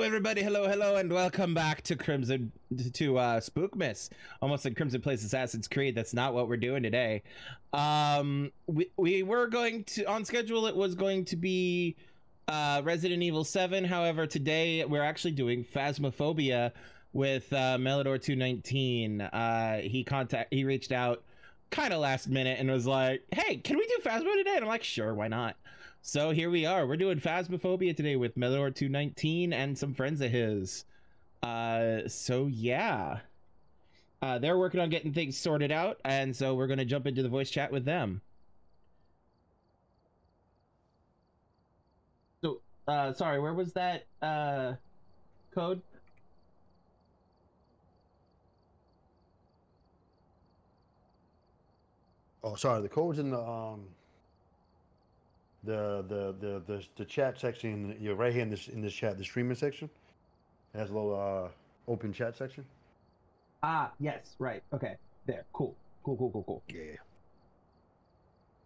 Hello everybody, hello, hello, and welcome back to Spookmas. Almost like Crimson Plays Assassin's Creed. That's not what we're doing today. We were going to, on schedule, it was going to be Resident Evil 7. However, today we're actually doing Phasmophobia with Melidor219. He reached out kind of last minute and was like, hey, can we do Phasmo today? And I'm like, sure, why not? So here we are. We're doing Phasmophobia today with Melidor219 and some friends of his. So yeah, they're working on getting things sorted out, and so we're gonna jump into the voice chat with them. So sorry, where was that code? Oh, sorry, the code's in the chat section. You're right here in this chat, the streaming section. It has a little open chat section. Ah, yes, right. Okay, there. Cool, cool, cool, cool, cool. Yeah.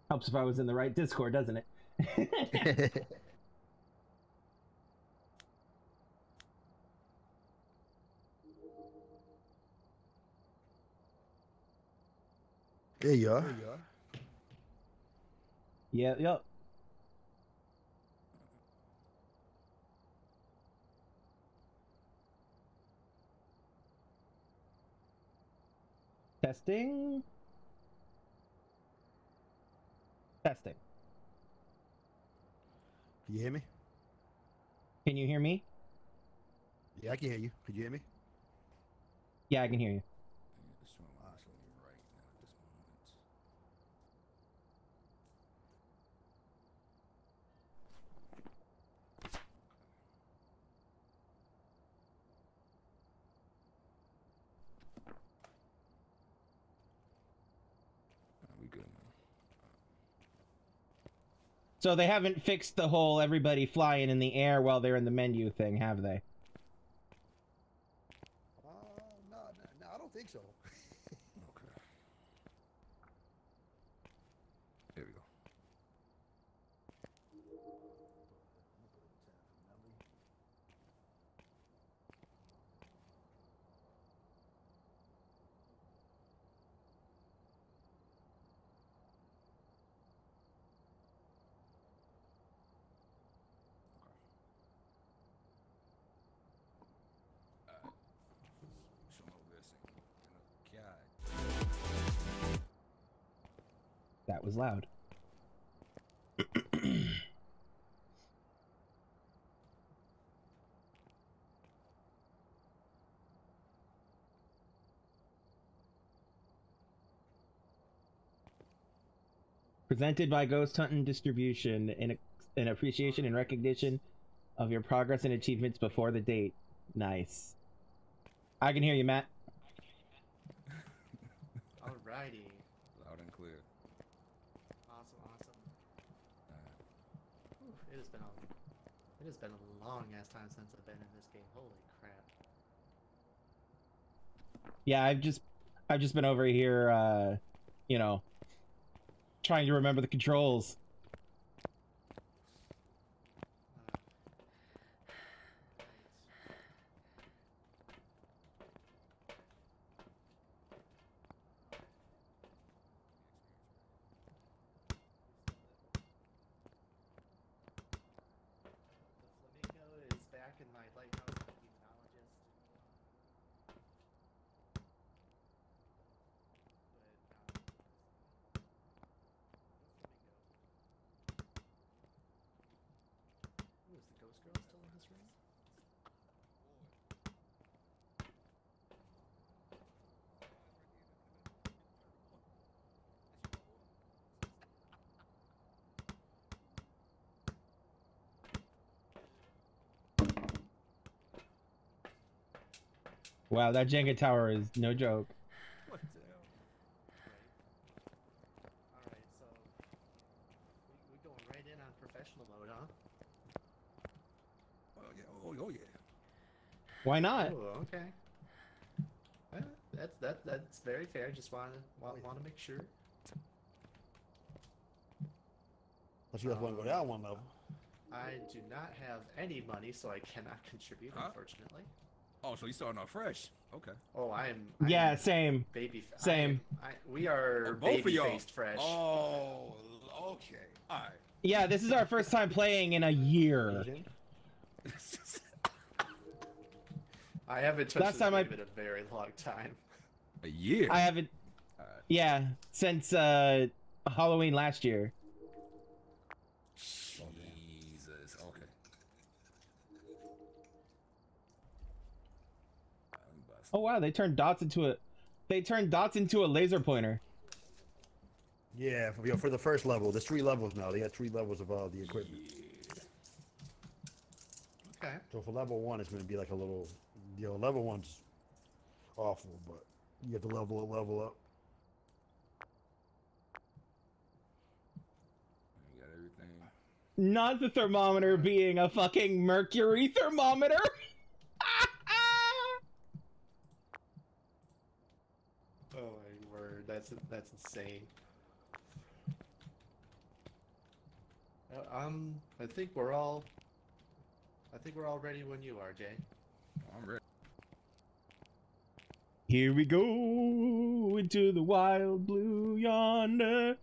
Helps if I was in the right Discord, doesn't it? There you are. There you are. Yeah, yep. Testing. Testing. Can you hear me? Can you hear me? Yeah, I can hear you. Could you hear me? Yeah, I can hear you. So they haven't fixed the whole everybody flying in the air while they're in the menu thing, have they? No, I don't think so. Okay. There we go. That was loud. Presented by Ghost Hunting Distribution in appreciation and recognition of your progress and achievements before the date. Nice. I can hear you, Matt. Alrighty. Loud and clear. It has been a long ass time since I've been in this game. Holy crap. Yeah, I've just been over here you know, trying to remember the controls. Wow, that Jenga tower is no joke. What the hell? All right, so we're going right in on professional mode, huh? Oh yeah, oh yeah. Why not? Oh, okay. Well, that's very fair. Just want to make sure. But you have to go down one level. I do not have any money, so I cannot contribute, unfortunately. Oh, so you starting off fresh? Okay. Oh, I am. Yeah, same. Baby. Same. We are baby-faced fresh. Oh, okay. All right. Yeah, this is our first time playing in a year. I haven't touched this game in a very long time. A year? I haven't. Yeah, since Halloween last year. Jesus. Okay. Oh wow, they turned dots into a laser pointer. Yeah, for the first level. There's 3 levels now. They got 3 levels of all the equipment. Yeah. Okay. So for level 1 it's gonna be like a little, you know, level 1's awful, but you have to level up. You got everything. Not the thermometer being a fucking mercury thermometer. Oh my word, that's insane. I think we're all ready when you are, Jay. I'm ready. Here we go into the wild blue yonder.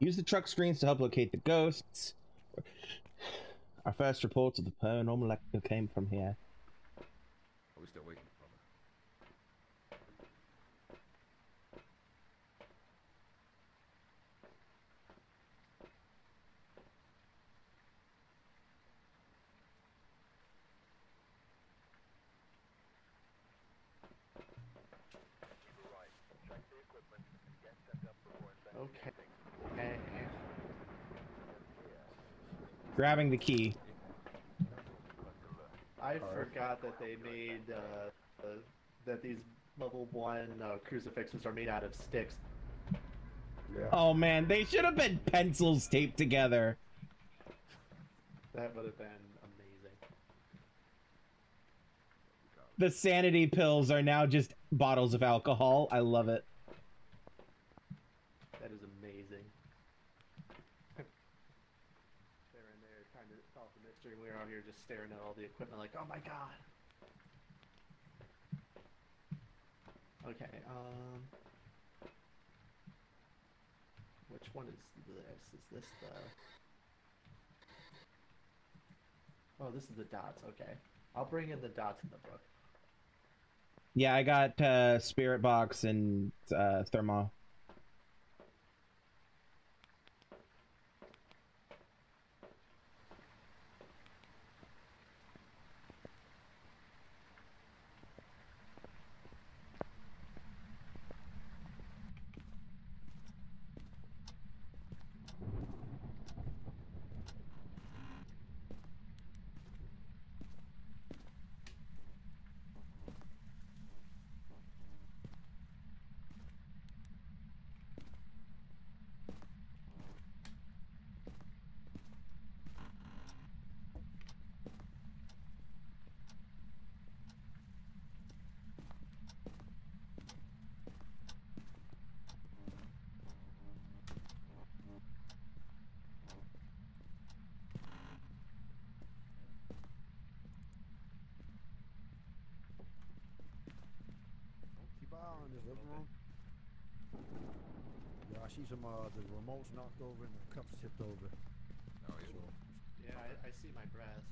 Use the truck screens to help locate the ghosts. Our first reports of the paranormal activity came from here. Are we still waiting? Okay. Grabbing the key. I forgot that they made that these level 1 crucifixes are made out of sticks. Yeah. Oh man, they should have been pencils taped together. That would have been amazing. The sanity pills are now just bottles of alcohol. I love it. That is amazing. They're in there trying to solve the mystery. We're out here just staring at all the equipment like, oh my god. Okay, which one is this? Is this the... Oh, this is the dots, okay. I'll bring in the dots in the book. Yeah, I got spirit box and thermo. In his living room. Yeah, I see some the remotes knocked over and the cups tipped over. Oh, yeah. So, yeah, I see my breath.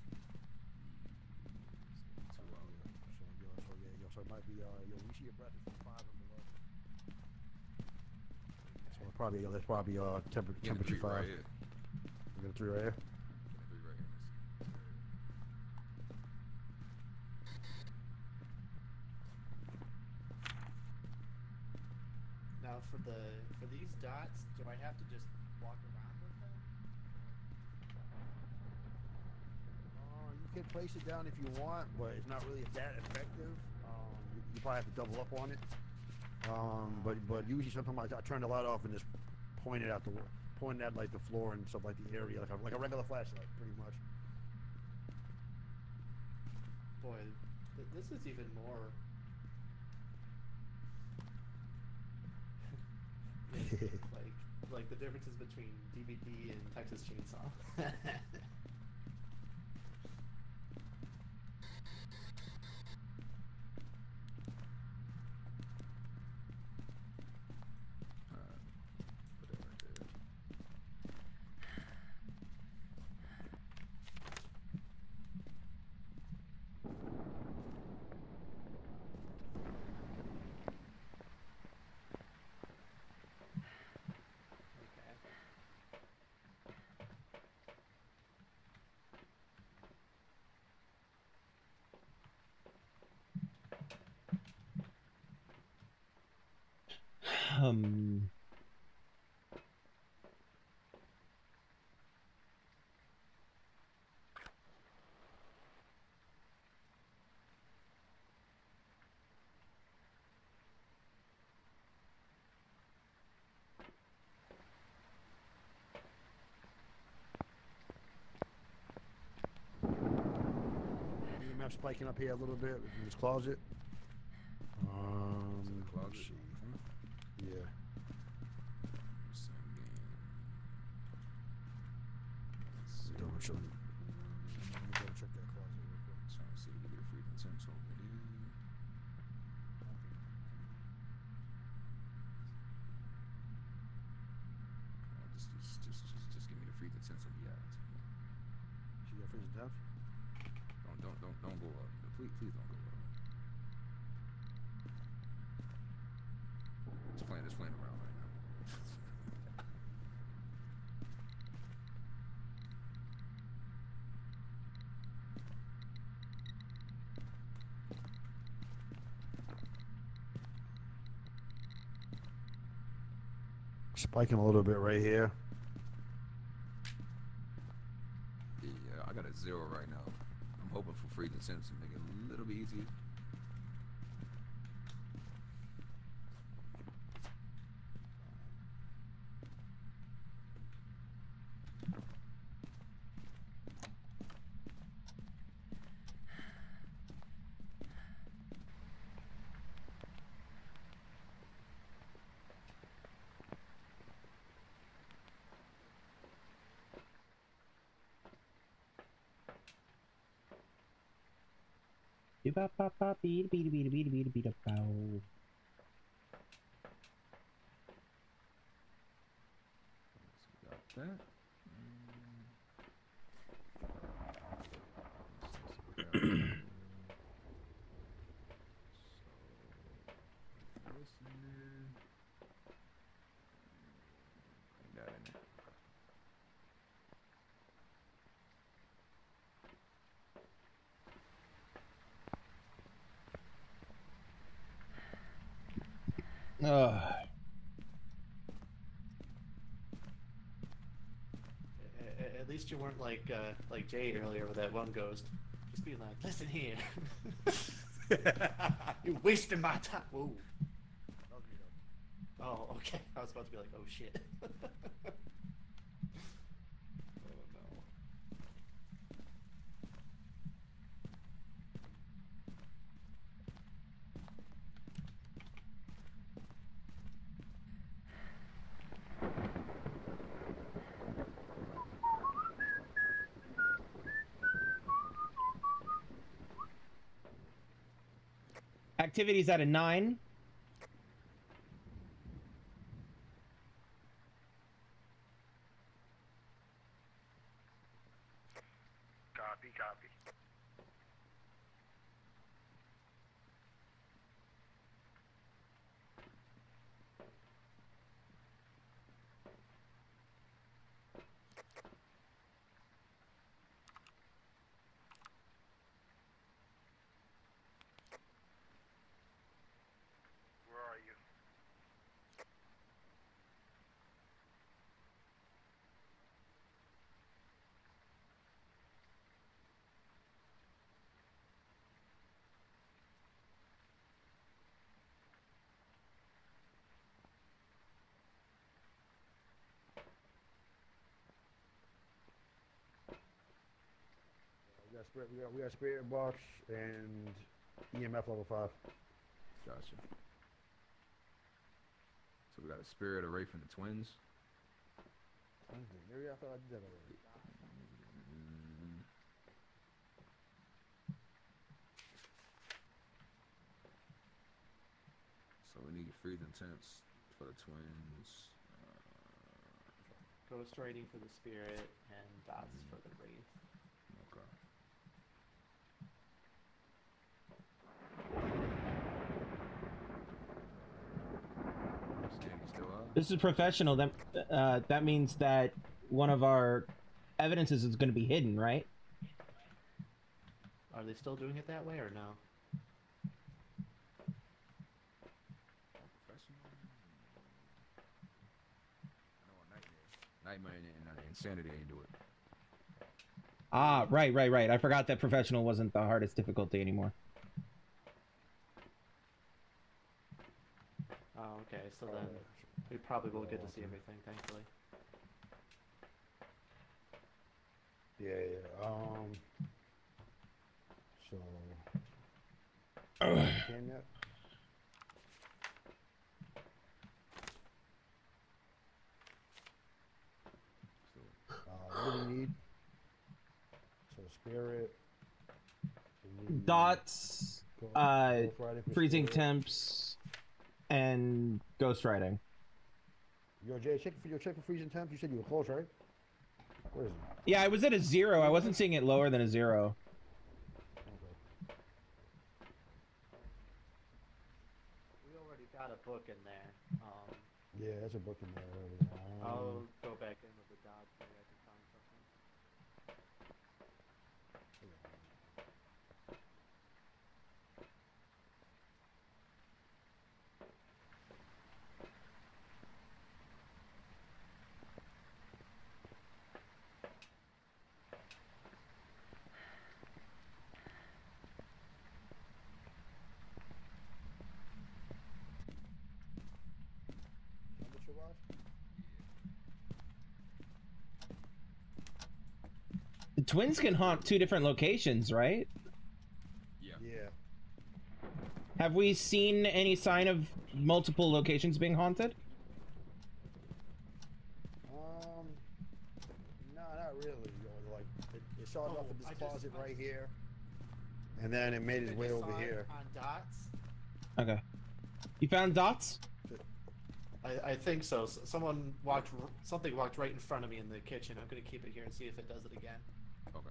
So, so it might be we see your breath is from 5 and below. So probably that's probably temperature 5. Right, we got 3 right here. Now for these dots, do I have to just walk around with them? You can place it down if you want, but it's not really that effective. You probably have to double up on it. But usually sometimes I turned a lot off and just pointed at like the floor and stuff, like the area, like a regular flashlight, pretty much. tinfoil. This is even more. like the differences between DVD and Texas Chainsaw. EMF spiking up here a little bit. We can just close it. Let's see. Yeah. Double check that closet real quick. So I see if we get a free consent over here. Just give me the free consent over here. She got freezing depth? Don't go up. Please don't go up. Just playing around right now. Spiking a little bit right here. Yeah, I got a 0 right now. I'm hoping for free consent to make it a little bit easier. At least you weren't like Jay earlier with that one ghost. Just being like, listen here. You're wasting my time. Whoa. Oh, okay. I was about to be like, oh shit. Activity's at a 9. Copy. got spirit. We got spirit box and EMF level 5. Gotcha. So we got a spirit array from the twins. Maybe I thought I did that already. So we need freeze intense for the twins. Ghost writing for the spirit and dots for the wraith. Okay. This is professional. That means that one of our evidences is going to be hidden, right? Are they still doing it that way or no? Nightmare and insanity ain't do it. Ah, right. I forgot that professional wasn't the hardest difficulty anymore. Oh, okay. So then we probably will get to see everything, thankfully. Yeah. So. What do we need? So spirit. Need dots. Freezing spirit. Temps. And ghost riding. Yo, Jay, check for freezing temps. You said you were close, right? Where is it? Yeah, I was at a 0. I wasn't seeing it lower than a 0. Okay. We already got a book in there. Yeah, there's a book in there already. I'll go back in with the dot. Maybe I can find something. The twins can haunt 2 different locations, right? Yeah. Yeah. Have we seen any sign of multiple locations being haunted? No, not really. Like it started off with this closet right here, and then it made its way over here. On dots. Okay. You found dots? I think so. Someone walked. Something walked right in front of me in the kitchen. I'm gonna keep it here and see if it does it again. Okay.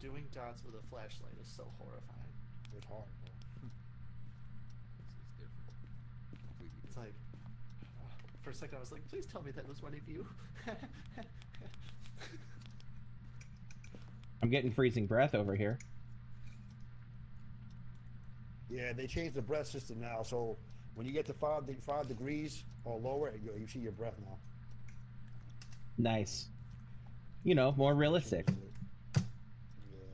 Doing dots with a flashlight is so horrifying. It's horrible. This is different. Completely different. It's like, for a second I was like, please tell me that was one of you. I'm getting freezing breath over here. Yeah, they changed the breath system now, so when you get to 5 degrees or lower, you see your breath now. Nice. You know, more realistic. Yeah.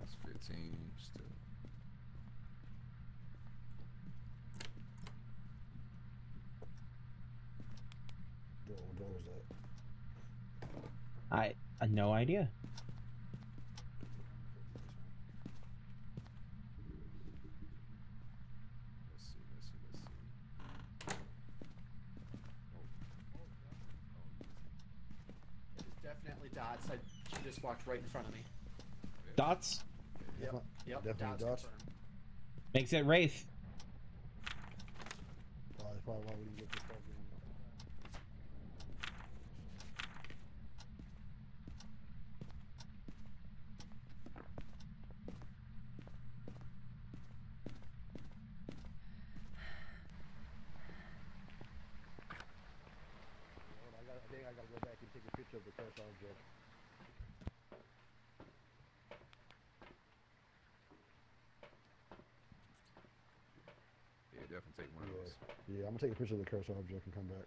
That's 15 still. What door was that? I no idea. Definitely dots. She just walked right in front of me. Dots? Yep. Yep. Definitely dots. Makes it wraith. That's probably why we didn't get this far. I gotta go back and take a picture of the crash object. Yeah, definitely take one of those. Yeah, I'm gonna take a picture of the crash object and come back.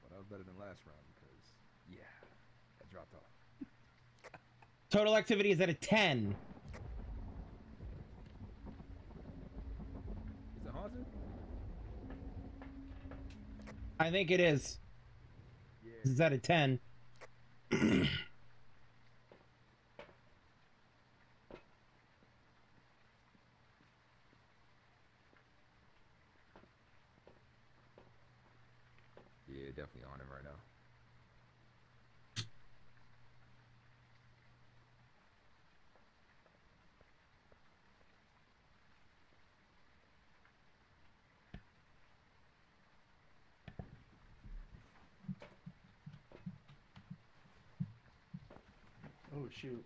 Well, that was better than last round because, yeah, dropped off. Total activity is at a 10. Is it haunted? I think it is. Yeah. This is at a 10. Definitely on him right now. Oh shoot!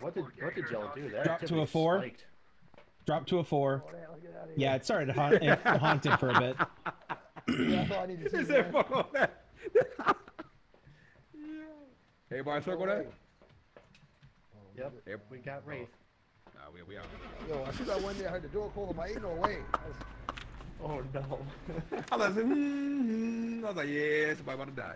What did y'all do? That dropped to a 4. Spiked. Drop to a 4. Oh, hell, yeah, it started haunted for a bit. Yeah, is there fuck on that? Yeah. Everybody circle that? Yep. Yep. We got Wraith. Nah, we out. Yo, as soon as I went there, I heard the door close on my anal way. Oh, no. I was like, yeah, somebody about to die.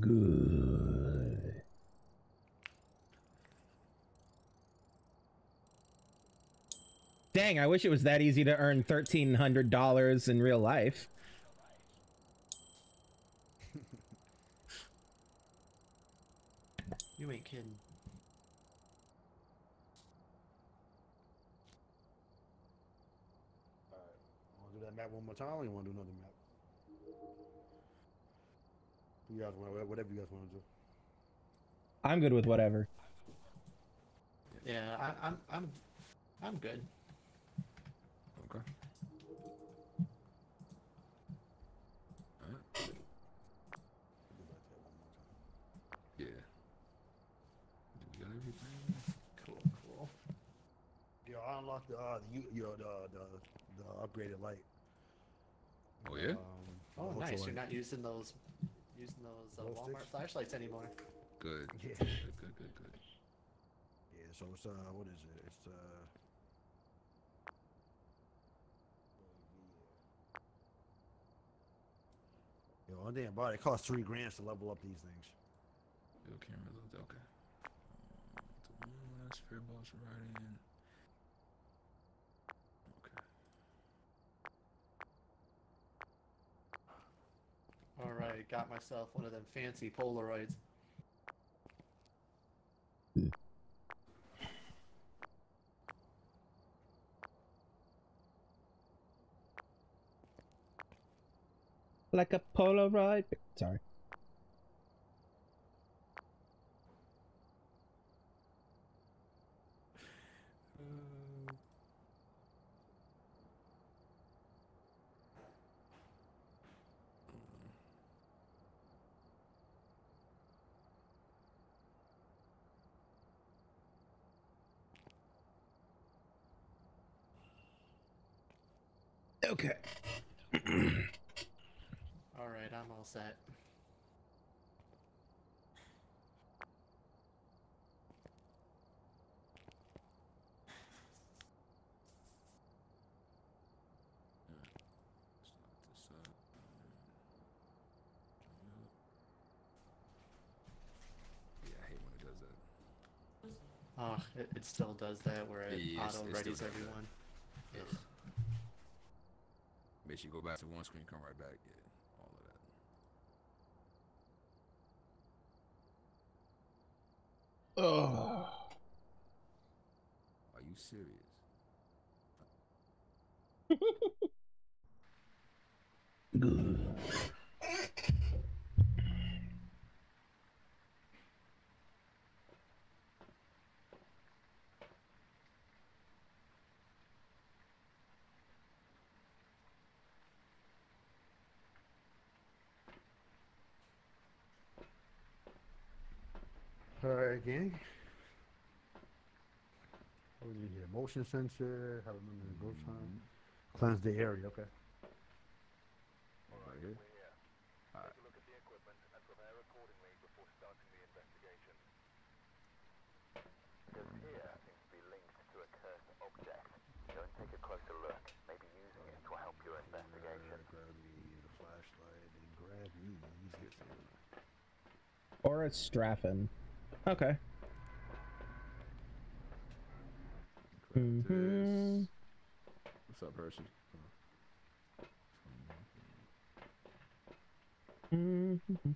Good. Dang, I wish it was that easy to earn $1,300 in real life. You ain't kidding. Map one more time. I don't want to do another map. You guys want whatever you guys want to do. I'm good with whatever. Yeah, I'm good. Okay. All right. Yeah. We got everything. Cool. Yeah, I unlocked the upgraded light. Oh yeah. Oh nice. You're not using those Walmart sticks? Flashlights anymore. Good. Yeah. Good. Yeah. So it's what is it? It's Yo, damn, body. It costs $3 grand to level up these things. Yo, cameras. Okay. The one last pair of balls right in. All right, got myself one of them fancy Polaroids. Yeah. Like a Polaroid. Sorry. Okay. All right, I'm all set. Yeah, I hate when it does that. Oh, it still does that where it auto-readies everyone. Yes. You go back to one screen, come right back. Yeah, all of that. Oh, are you serious? Alright, gang. Oh, we need to get a motion sensor, have a ghost hunt, cleanse the area, okay. Very good. Alright. Take a look at the equipment and prepare accordingly before starting the investigation. Because here seems to be linked to a cursed object. Go and take a closer look. Maybe using it will help your investigation. Grab me the flashlight and grab me the camera. Or it's Straffin. Okay. Mm-hmm. What's up, Hershey? You got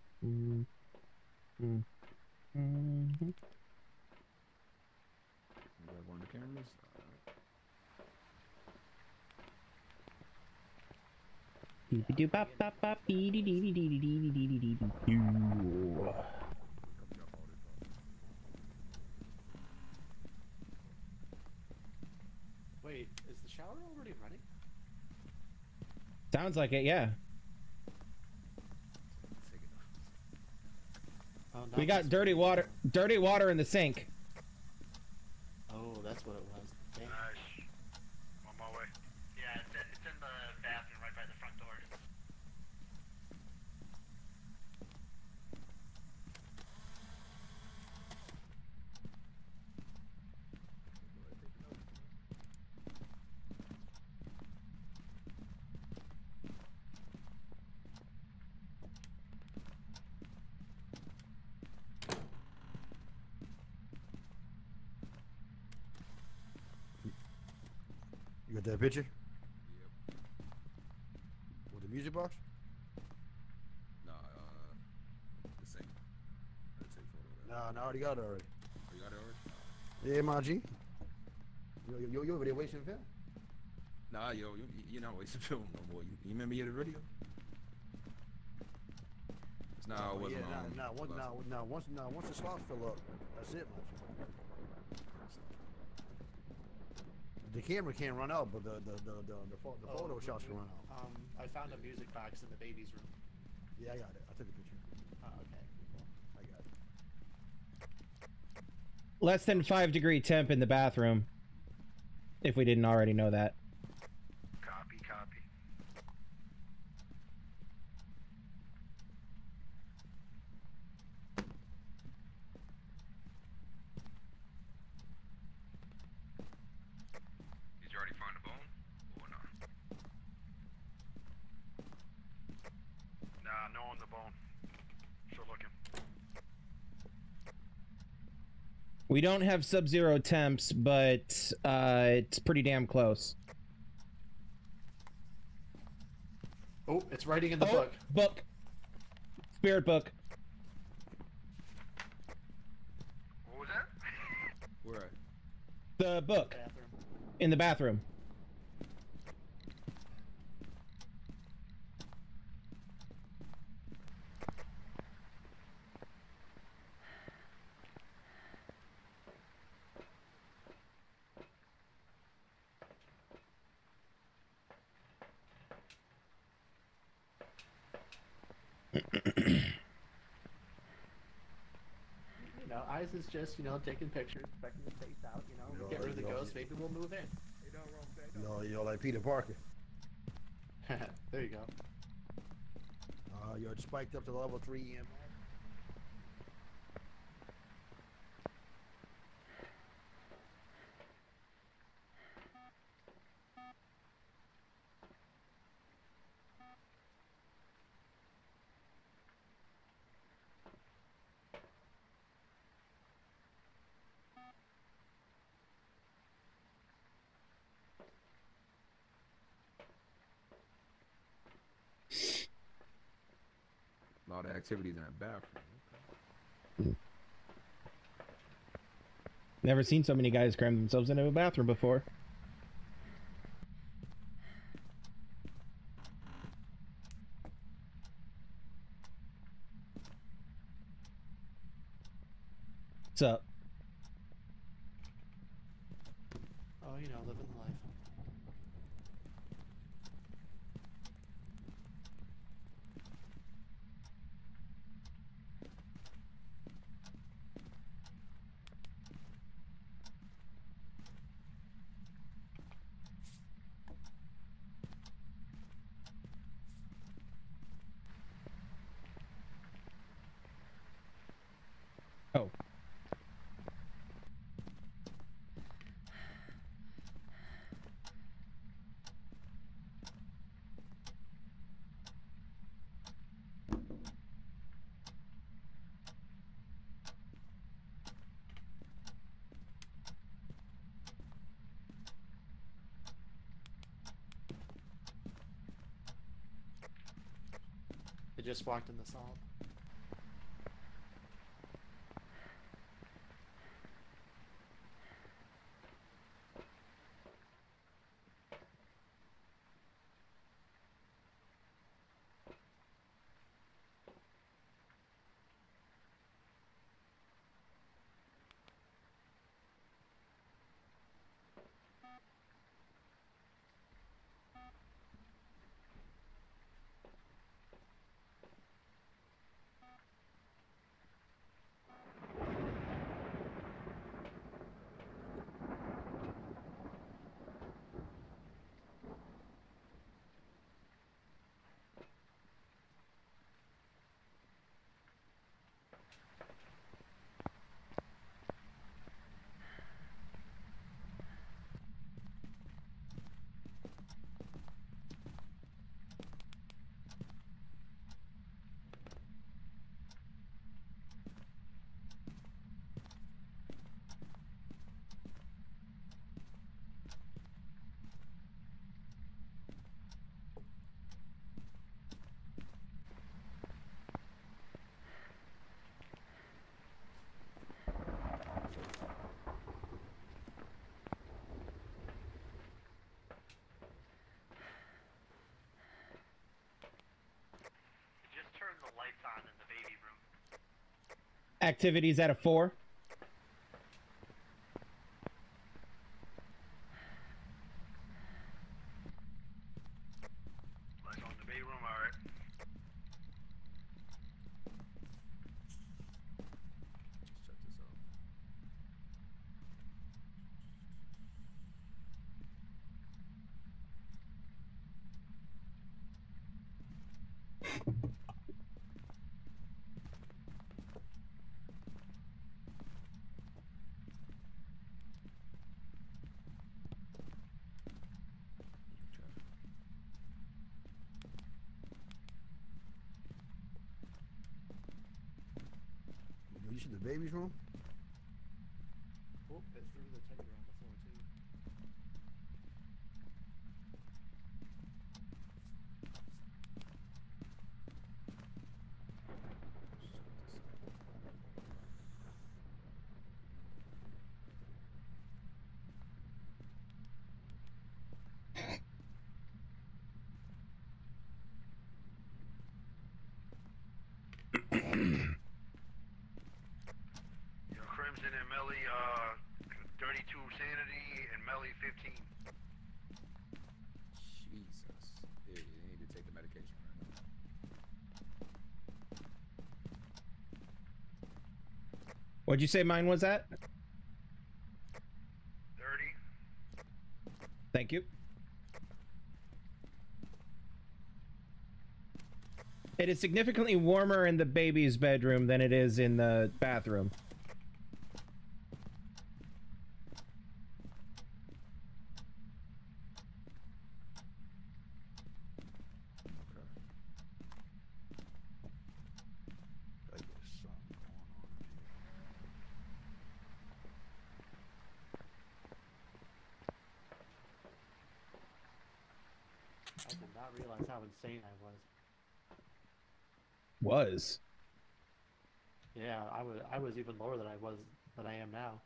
one of the cameras? Alright. Wait, is the shower already running? Sounds like it, yeah. Oh, no, we got dirty water in the sink. Oh, that's what it was. Dang. I'm on my way. Yeah, it's in the bathroom right by the front door. You got that picture? Yep. With the music box? Nah, the same. Nah, I already got it already. Oh, you got it already? Yeah, my G. Yo, over there wasting film? Nah, yo, you're not wasting film no more. You remember you had the radio? Nah, it wasn't on. Once the slots fill up, that's it, my G. The camera can't run out, but the photo shots can run out. I found a music box in the baby's room. Yeah, I got it. I took a picture. Oh, okay. Cool. I got it. Less than 5-degree temp in the bathroom. If we didn't already know that. Copy, copy. We don't have sub-zero temps, but it's pretty damn close. Oh, it's writing in the book. Book. Spirit book. What was that? Where? The book. In the bathroom. You know, eyes is just, you know, taking pictures, checking the face out, you know, get rid of the ghost, maybe we'll move in. Yo, like Peter Parker. There you go. Yo, it spiked up to level 3 EMF. A lot of activities in that bathroom. Okay. Never seen so many guys cram themselves into a bathroom before. What's up? Oh, you know, living the life. just walked in the salt. Activities at a 4. Lights on the bay room, all right. Let's check this out. Baby's room? Oh, it threw the tiger on the floor too. What'd you say mine was at? 30. Thank you. It is significantly warmer in the baby's bedroom than it is in the bathroom. Was. Yeah, I was even lower than I am now.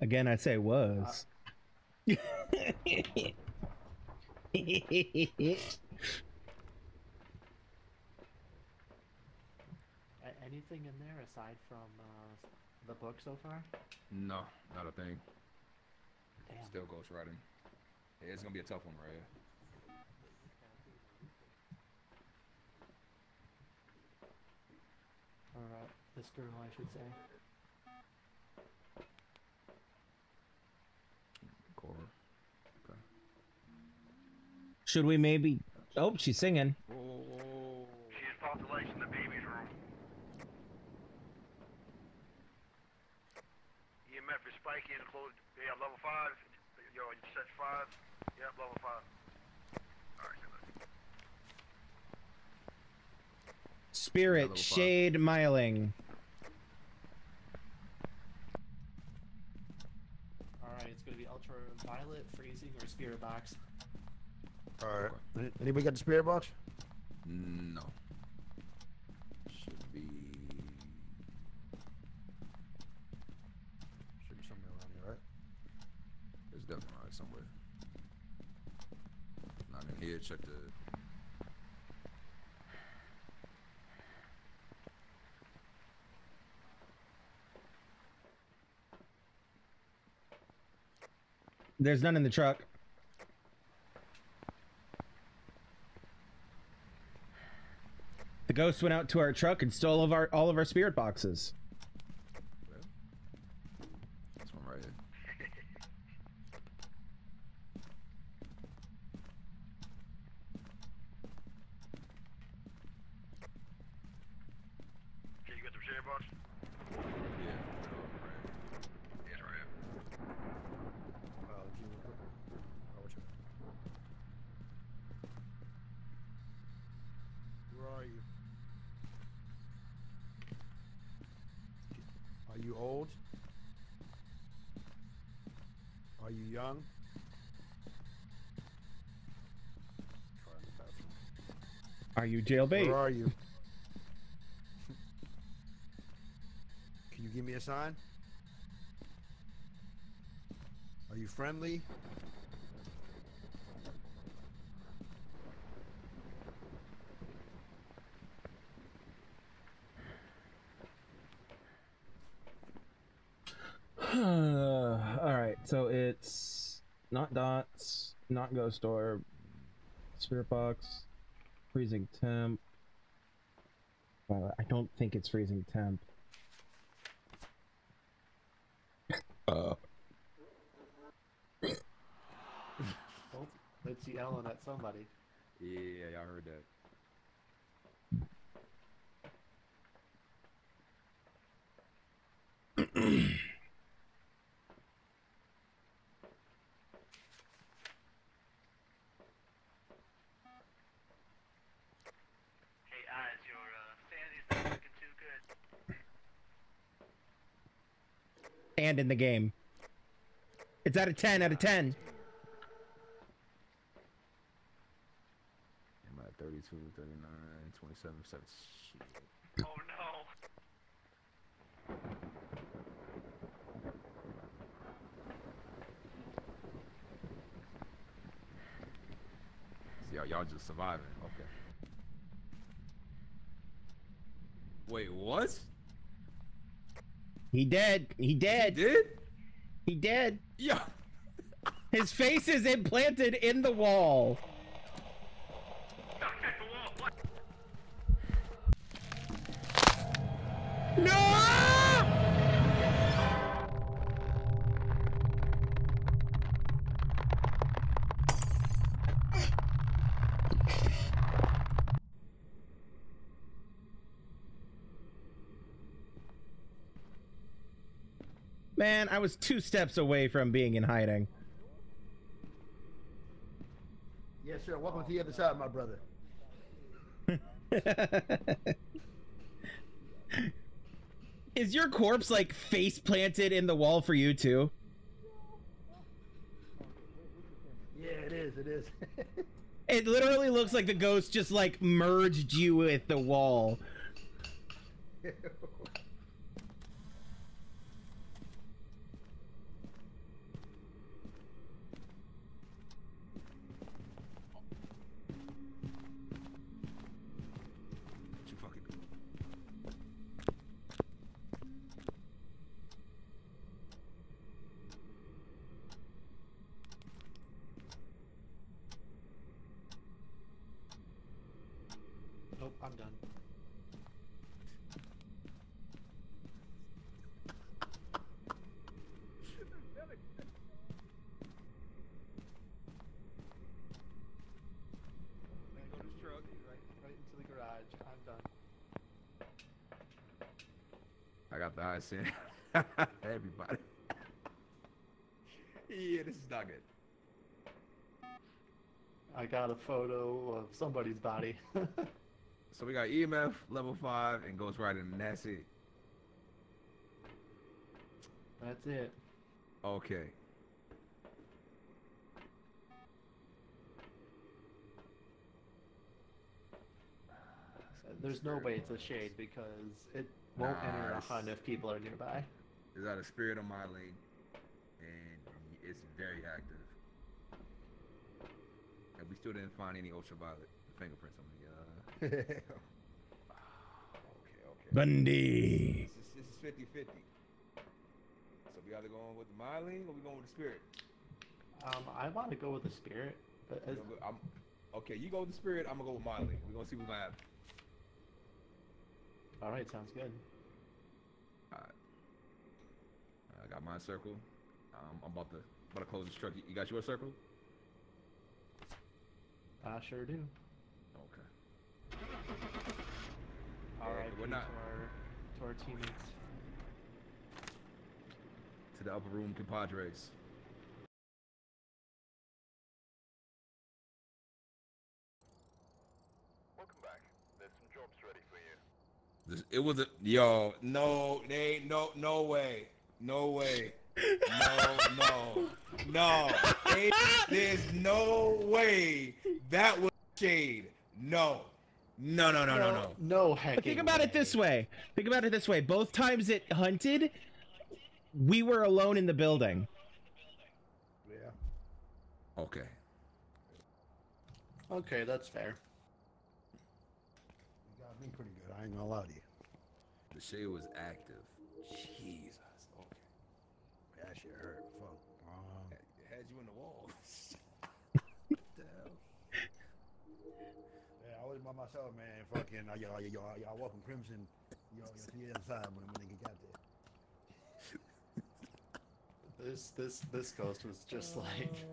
Again, I say was. Anything in there aside from the book so far? No, not a thing. Damn. Still ghostwriting. Yeah, it's gonna be a tough one right here. Or this girl, I should say. Core. Okay. Should we maybe... Oh, she's singing. Whoa. She just popped the lights in the baby's room. EMF is spiking. Yeah, level 5. Yo, you set 5. Yeah, level 5. Spirit shade miling. Alright, it's gonna be ultraviolet, freezing, or spirit box. Alright. Okay. Anybody got the spirit box? No. Should be somewhere around here, right? There's definitely right somewhere. Not in here, check the... There's none in the truck. The ghost went out to our truck and stole all of our spirit boxes. Well, this one right here. Okay, you got the spirit box? Yeah. Are you old? Are you young? Are you jailbait? Where are you? Can you give me a sign? Are you friendly? So it's not dots, not ghost orb, spirit box, freezing temp. Well, I don't think it's freezing temp. Let's see Ellen at somebody. Yeah, I heard that. And in the game. It's out of 10, out of 10. I'm at 32, 39, 27, 7. Shit. Oh no. See, y'all just surviving. Okay. Wait, what? He dead. He dead. He did? He dead. Yeah. His face is implanted in the wall. Man, I was 2 steps away from being in hiding. Yes, sir. Welcome to the other side, my brother. Is your corpse, like, face planted in the wall for you, too? Yeah, it is. It is. It literally looks like the ghost just, like, merged you with the wall. I'm done. I'm gonna go to stroke right into the garage. I'm done. I got the high scene. Everybody. Yeah, this is not good. I got a photo of somebody's body. So we got EMF, level 5, and Ghost Rider, and that's it. That's it. Okay. There's no way it's a shade because it won't enter a hunt if people are nearby. There's out of spirit on my lane, and it's very active. And we still didn't find any ultraviolet fingerprints on me. Okay, okay. Bundy. This is 50-50. So we either going with the Miley or we going with the spirit? I want to go with the spirit. But as... okay, you go with the spirit. I'm gonna go with Miley. We're gonna see what we have. All right, sounds good. All right. I got my circle. I'm about to close this truck. You got your circle? I sure do. Okay. All right, we're not to our teammates. To the upper room, compadres. Welcome back. There's some jobs ready for you. It was a yo. No, they ain't no way. No way. No. There's no way that was shade. No. Heck. Think about it this way. Both times it hunted, we were alone in the building. Yeah. Okay. Okay, that's fair. You got me pretty good. I ain't gonna lie to you. The shade was active. Jesus. Okay. That shit hurt. Fuck. Had you in the wall. What the hell? Yeah, I was by myself, man. Fucking, y'all walking crimson. Y'all see the other side when they got there. This ghost was just like.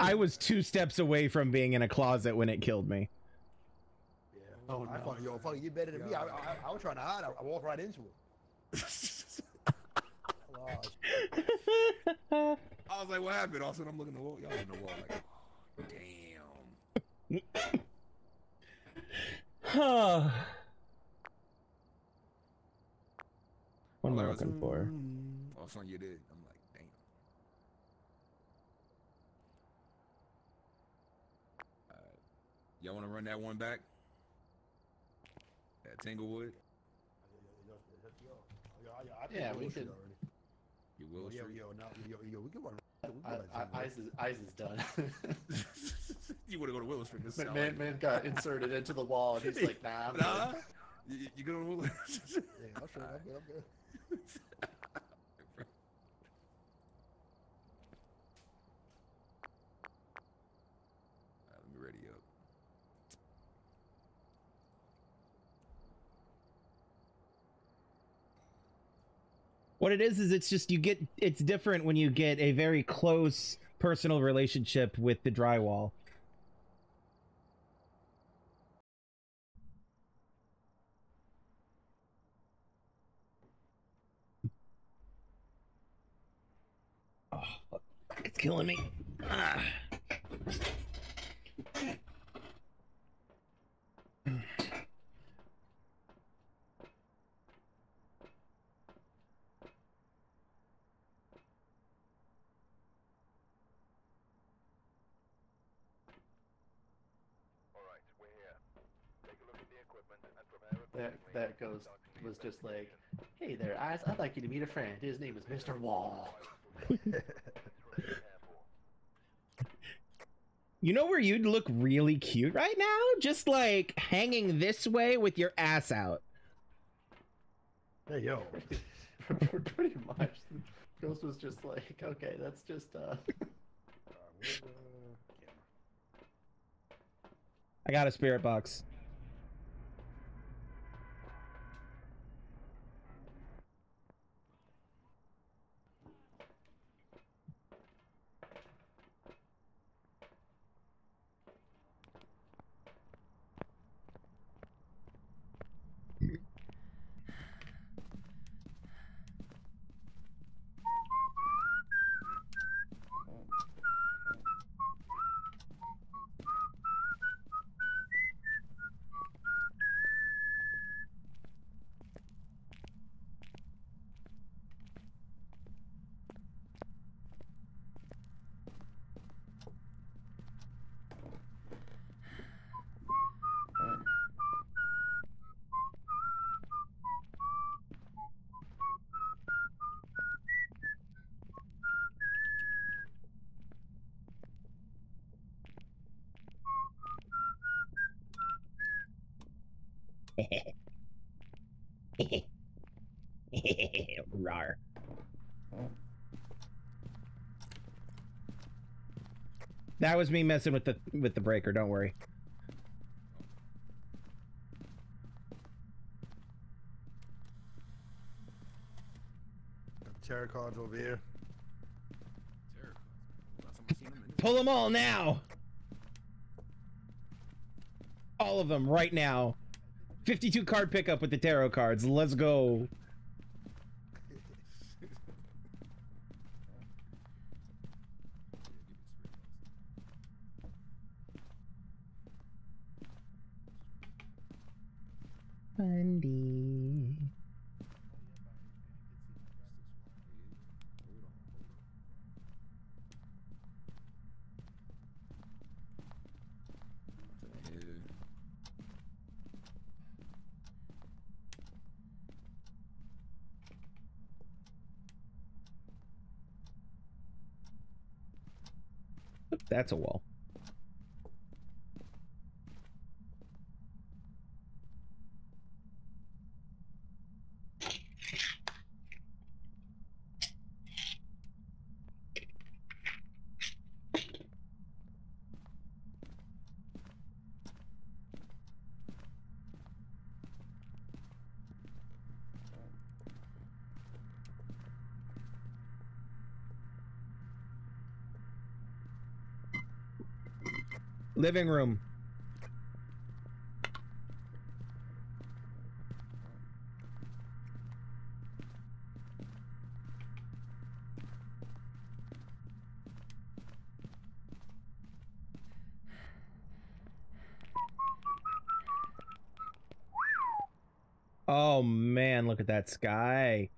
I was 2 steps away from being in a closet when it killed me. Yeah. Oh no. Fucking, yo, fuck, you better than me. I was trying to hide. I walked right into it. I was like, what happened? Also, I'm looking at the wall. Y'all in the wall like, oh, damn. What am I looking for? Oh, son, you did. I'm like, damn. Y'all want to run that one back? That Tanglewood? Yeah, we should already. We can run. Ice is done. You want to go to Willow Street? Man got inserted into the wall, and he's like, nah. Nah. You go to Willow Street. Yeah, I'll show you. I'm good. Let me ready up. What it is it's just it's different when you get a very close personal relationship with the drywall. Oh, it's killing me. Ah. That ghost was just like, hey there, Eyes, I'd like you to meet a friend. His name is Mr. Wall. You know where you'd look really cute right now? Just like hanging this way with your ass out. Hey, yo. Pretty much. The ghost was just like, okay, that's just, I got a spirit box. Rar. That was me messing with the breaker, don't worry. Terror cards over here. Pull them all now! All of them right now. 52 card pickup with the tarot cards. Let's go. Bundy. That's a wall. Living room. Oh man, look at that sky.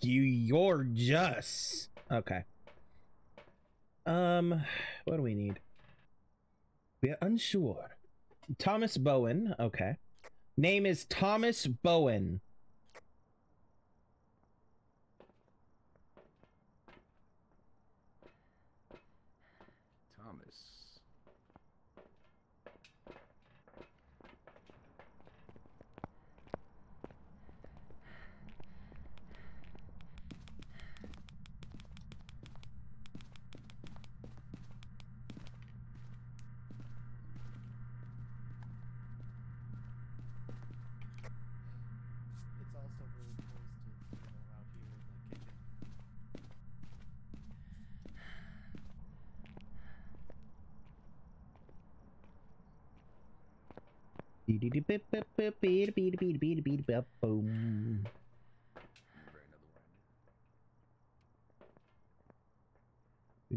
You're just okay. What do we need? We are unsure. Thomas Bowen. Okay. Name is Thomas Bowen. Thomas.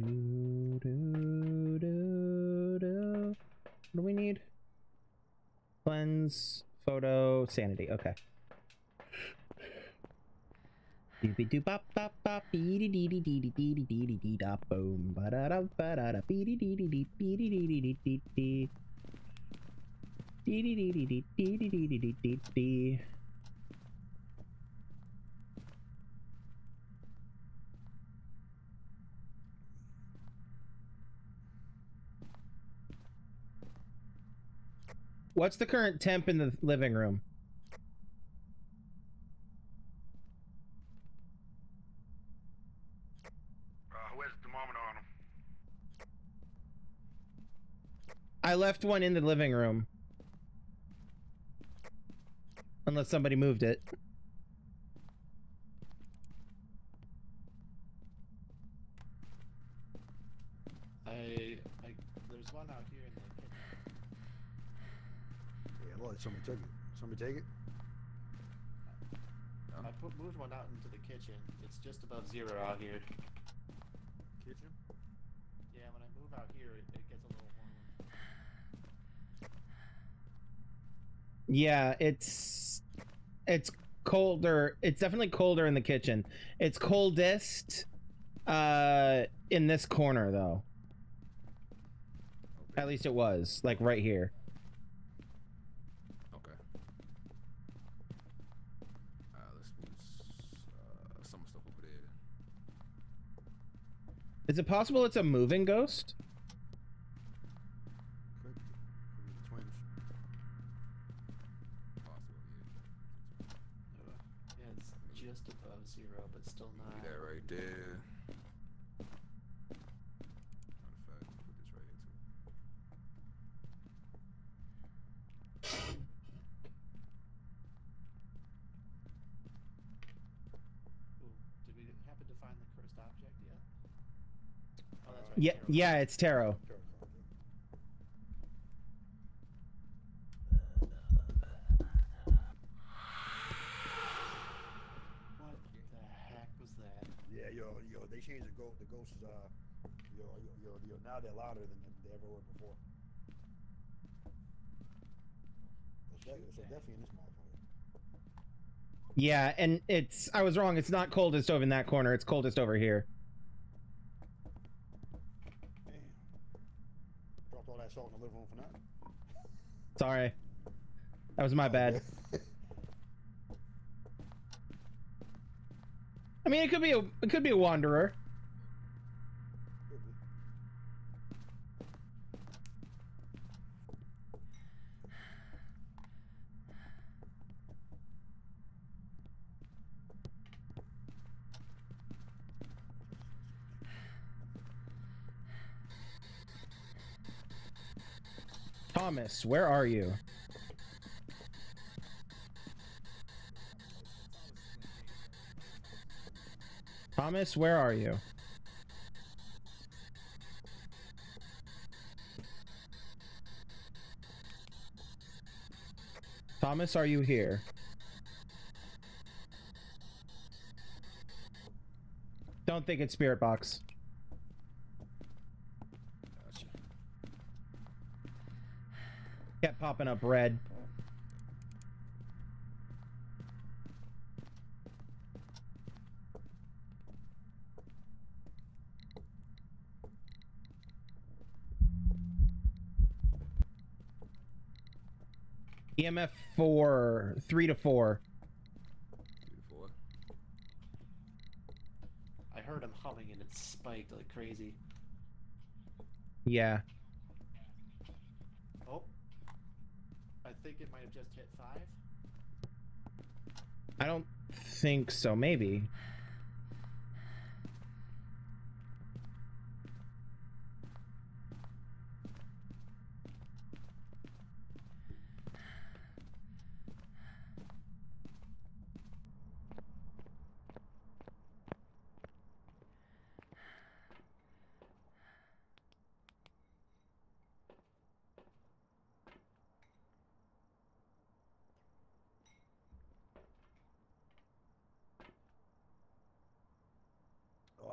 Boom. What do we need? Cleanse, photo, sanity. Okay. Boom. What's the current temp in the living room? Who has the thermometer on him? I left one in the living room. Unless somebody moved it. There's one out here in the kitchen. Yeah, well, somebody took it. Somebody take it? No. I moved one out into the kitchen. It's just above zero out here. Kitchen? Yeah, when I move out here, it gets a little warmer. Yeah, it's colder. It's definitely colder in the kitchen. It's coldest in this corner though. Okay. At least it was, like right here. Okay. Let's move some stuff over there. Is it possible it's a moving ghost? still not. See that right there. Yeah, yeah, it's tarot. What the heck was that? Yeah, yo, they changed the ghosts. Yo, now they're louder than they ever were before. It's definitely in this motherfucker. Yeah, and it's, I was wrong. It's not coldest over in that corner. It's coldest over here. Salt in the living room for nothing. Sorry. That was my bad. I mean, it could be a wanderer. Could be. Thomas, where are you? Thomas, where are you? Thomas, are you here? Don't think it's Spirit Box. Kept popping up red. EMF 4, 3 to 4. 3 to 4. I heard him humming and it spiked like crazy. Yeah. I think it might have just hit 5. I don't think so, maybe.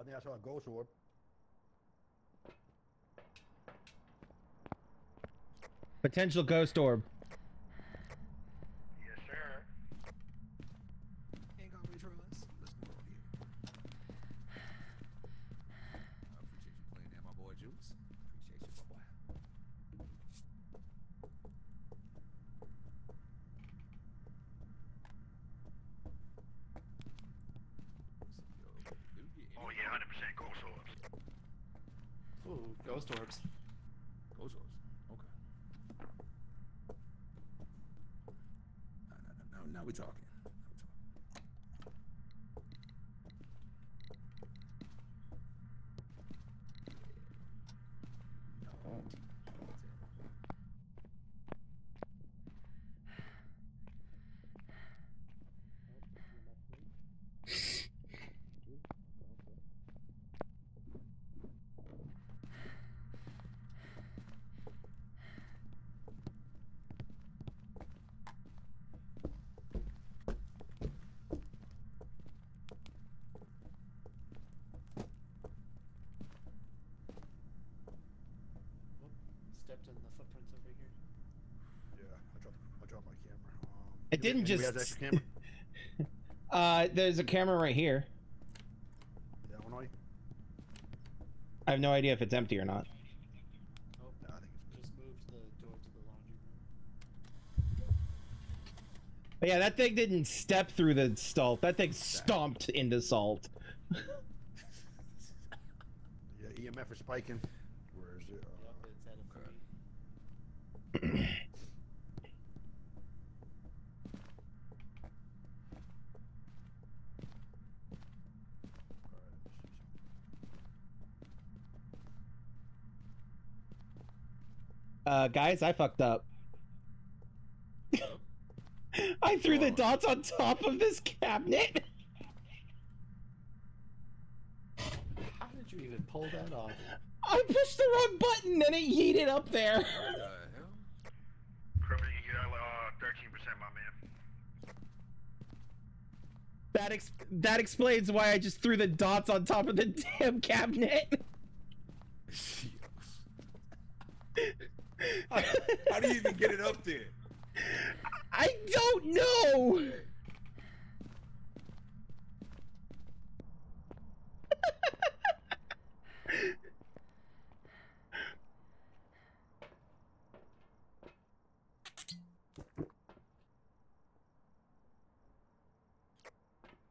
I think I saw a ghost orb. Potential ghost orb. Yes, sir. Ain't gonna be trolling. Let's move on here. I appreciate you playing that, my boy Juice. Appreciate you, my boy. Oh yeah, 100% ghost orbs. Ooh, ghost orbs. Ghost orbs. Okay. No. Now we're talking. In the footprints over here. Yeah, I dropped my camera. It didn't just. Camera? There's a camera right here. That one, I have no idea if it's empty or not. Oh, no, I think it's just moved the door to the laundry room. But yeah, that thing didn't step through the salt. That thing stomped into salt. Yeah, EMF is spiking. Where is it? It's at a 3. Guys, I fucked up. I threw the dots on top of this cabinet. How did you even pull that off? I pushed the wrong button and it yeeted up there. What the hell? Criminal, you got 13%, my man. That explains why I just threw the dots on top of the damn cabinet. How do you even get it up there? I don't know.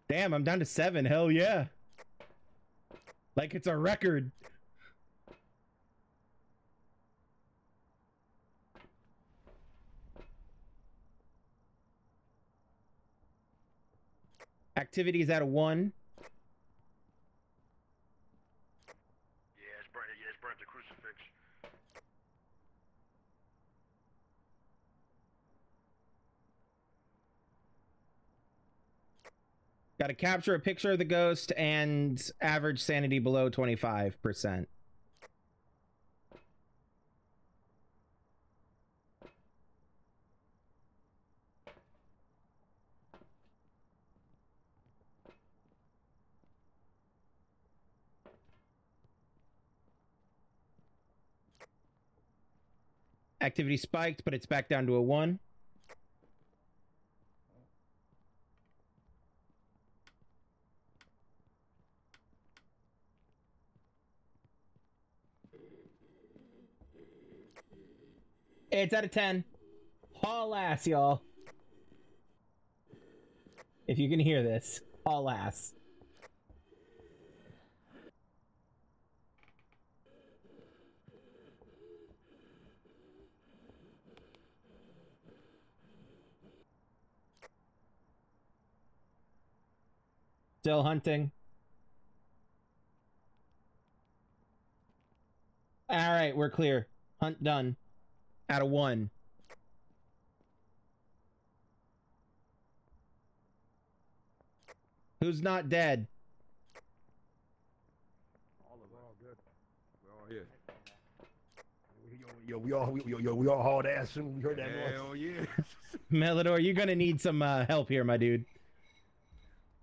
Damn, I'm down to 7. Hell yeah. Like it's a record. Activity is at a 1. Yeah, it's burnt the crucifix. Got to capture a picture of the ghost and average sanity below 25%. Activity spiked, but it's back down to a 1. It's at a 10. Haul ass, y'all. If you can hear this, haul ass. Still hunting. All right, we're clear. Hunt done. Out of 1. Who's not dead? All of us. We're all good. We're all here. Yo, we all hauled ass soon. We heard that noise. Hell yeah. Melidor, you're gonna need some help here, my dude.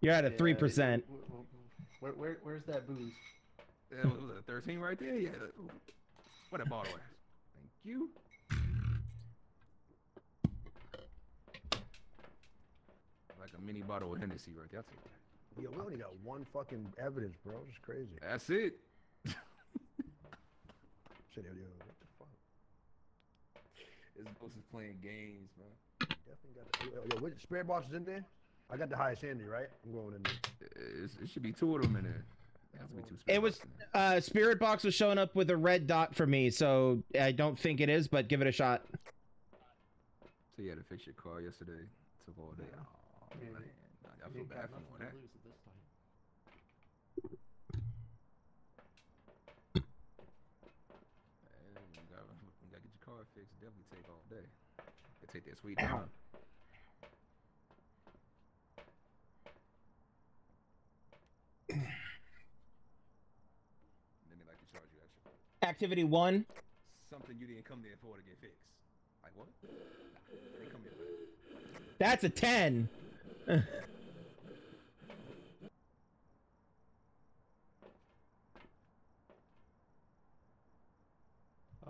You're at a 3%. Where's that booze? That was a 13 right there. Yeah. What a bottle ass. Thank you. Like a mini bottle of Hennessy right there. Yo, we only got 1 fucking evidence, bro. It's crazy. That's it. Shit, yo, what the fuck? This ghost is playing games, man. Definitely got the, yo, what spirit box is in there? I got the highest sanity, right? I'm going in there. It should be 2 of them in there. It was spirit box was showing up with a red dot for me, so I don't think it is, but give it a shot. So you had to fix your car yesterday. It took all day. Oh, man. I feel bad for that. You gotta get your car fixed. Definitely take all day. It take that sweet time. Activity 1. Something you didn't come there for to get fixed. Like what? Nah, I didn't come here for that. That's a 10.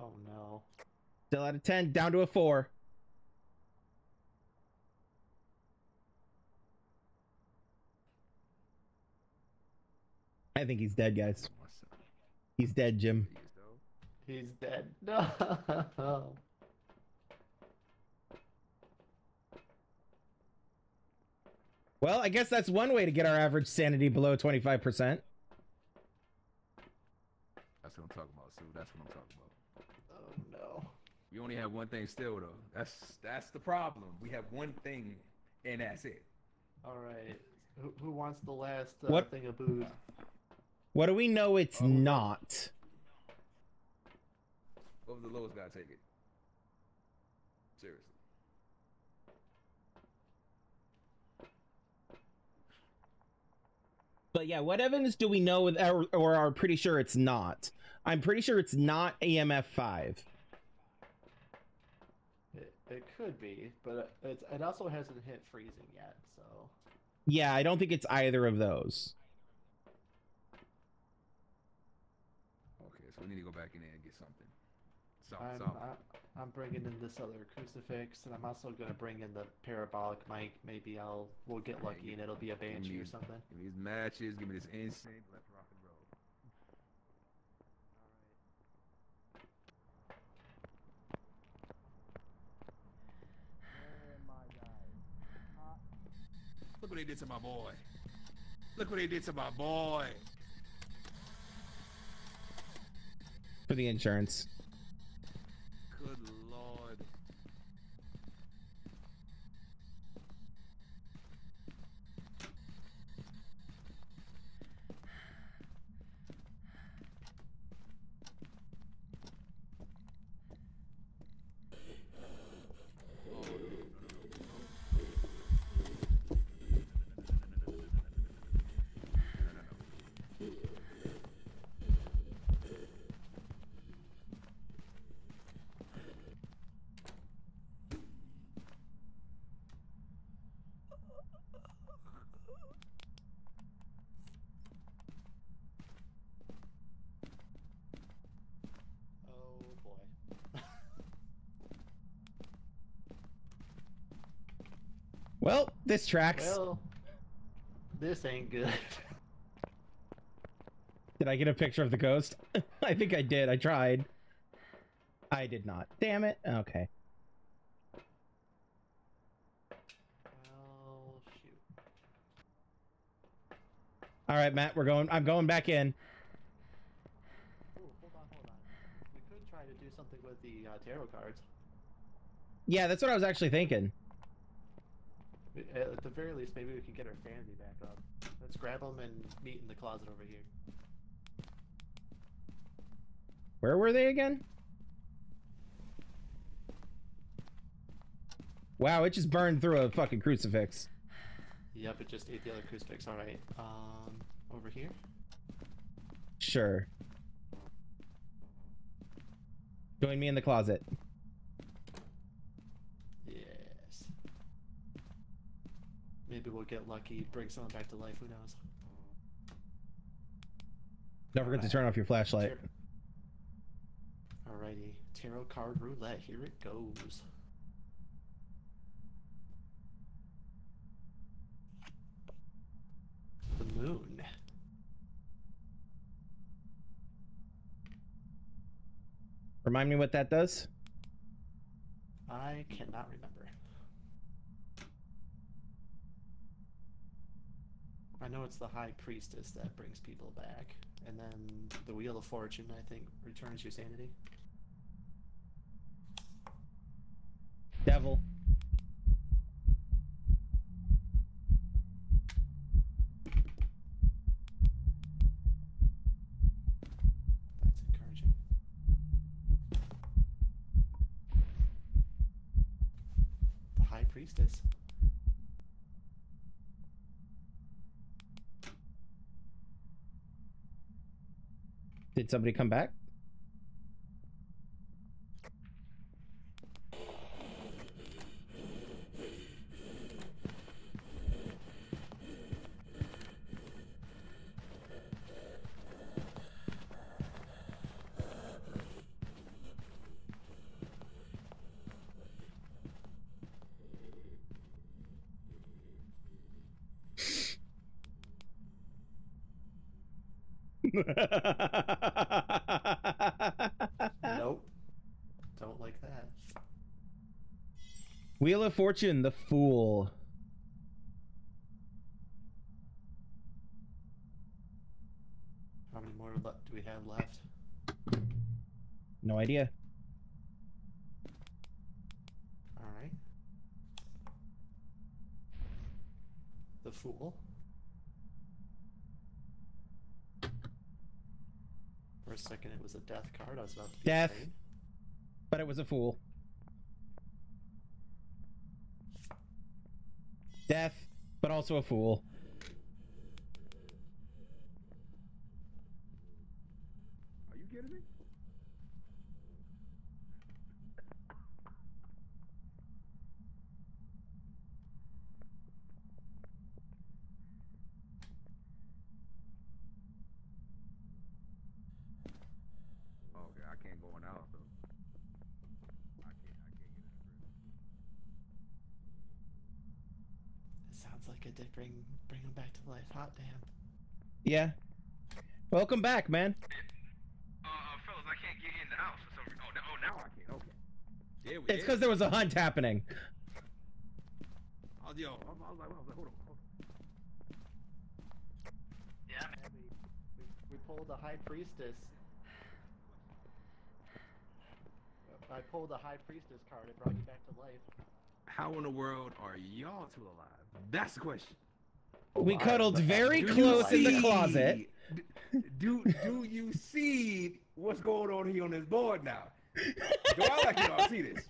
Oh no. Still at a 10, down to a 4. I think he's dead, guys. He's dead, Jim. He's dead. No. Well, I guess that's one way to get our average sanity below 25%. That's what I'm talking about, Sue. That's what I'm talking about. Oh no. We only have 1 thing still, though. That's the problem. We have 1 thing, and that's it. All right. Who wants the last thing of booze? What do we know? It's not. What was the lowest guy? Take it. But yeah, what evidence do we know or are pretty sure it's not? I'm pretty sure it's not AMF5. It could be, but it also hasn't hit freezing yet, so... Yeah, I don't think it's either of those. Okay, so we need to go back in there and get something. I'm bringing in this other crucifix, and I'm also going to bring in the parabolic mic. Maybe we'll get lucky, and it'll be a banshee or something. Give me these matches. Give me this insane. Let's rock and roll. Look what they did to my boy. Look what they did to my boy. For the insurance. Good Lord. Well, this tracks. Well, this ain't good. Did I get a picture of the ghost? I think I did. I tried. I did not. Damn it. Okay. Oh, shoot. All right, Matt, we're going. I'm going back in. Ooh, hold on. We could try to do something with the tarot cards. Yeah, that's what I was actually thinking. At the very least, maybe we can get our sanity back up. Let's grab them and meet in the closet over here. Where were they again? Wow, it just burned through a fucking crucifix. Yep, it just ate the other crucifix. Alright, over here? Sure. Join me in the closet. Maybe we'll get lucky, bring someone back to life, who knows. Don't forget to turn off your flashlight. Alrighty, tarot card roulette, here it goes. The moon. Remind me what that does? I cannot remember. I know it's the High Priestess that brings people back, and then the Wheel of Fortune, I think, returns your sanity. Devil. That's encouraging. The High Priestess. Did somebody come back? Wheel of Fortune, the Fool. How many more do we have left? No idea. All right. The Fool. For a second, it was a death card. I was about to be death, afraid. But it was a fool. Death, but also a fool. Okay, I can't go on out though. I can't get in the room. It sounds like it did bring him back to life. Hot damn. Yeah. Welcome back, man. Fellas, I can't get in the house for some reason. Oh, now I can. Okay. There we go. It's because there was a hunt happening. Oh, yo, I was like, hold on. Yeah, man. We pulled the high priestess. I pulled the high priestess card. It brought you back to life. How in the world are y'all two alive? That's the question. We cuddled very close in the closet. Do you see what's going on here on this board now? Do I like you all see this?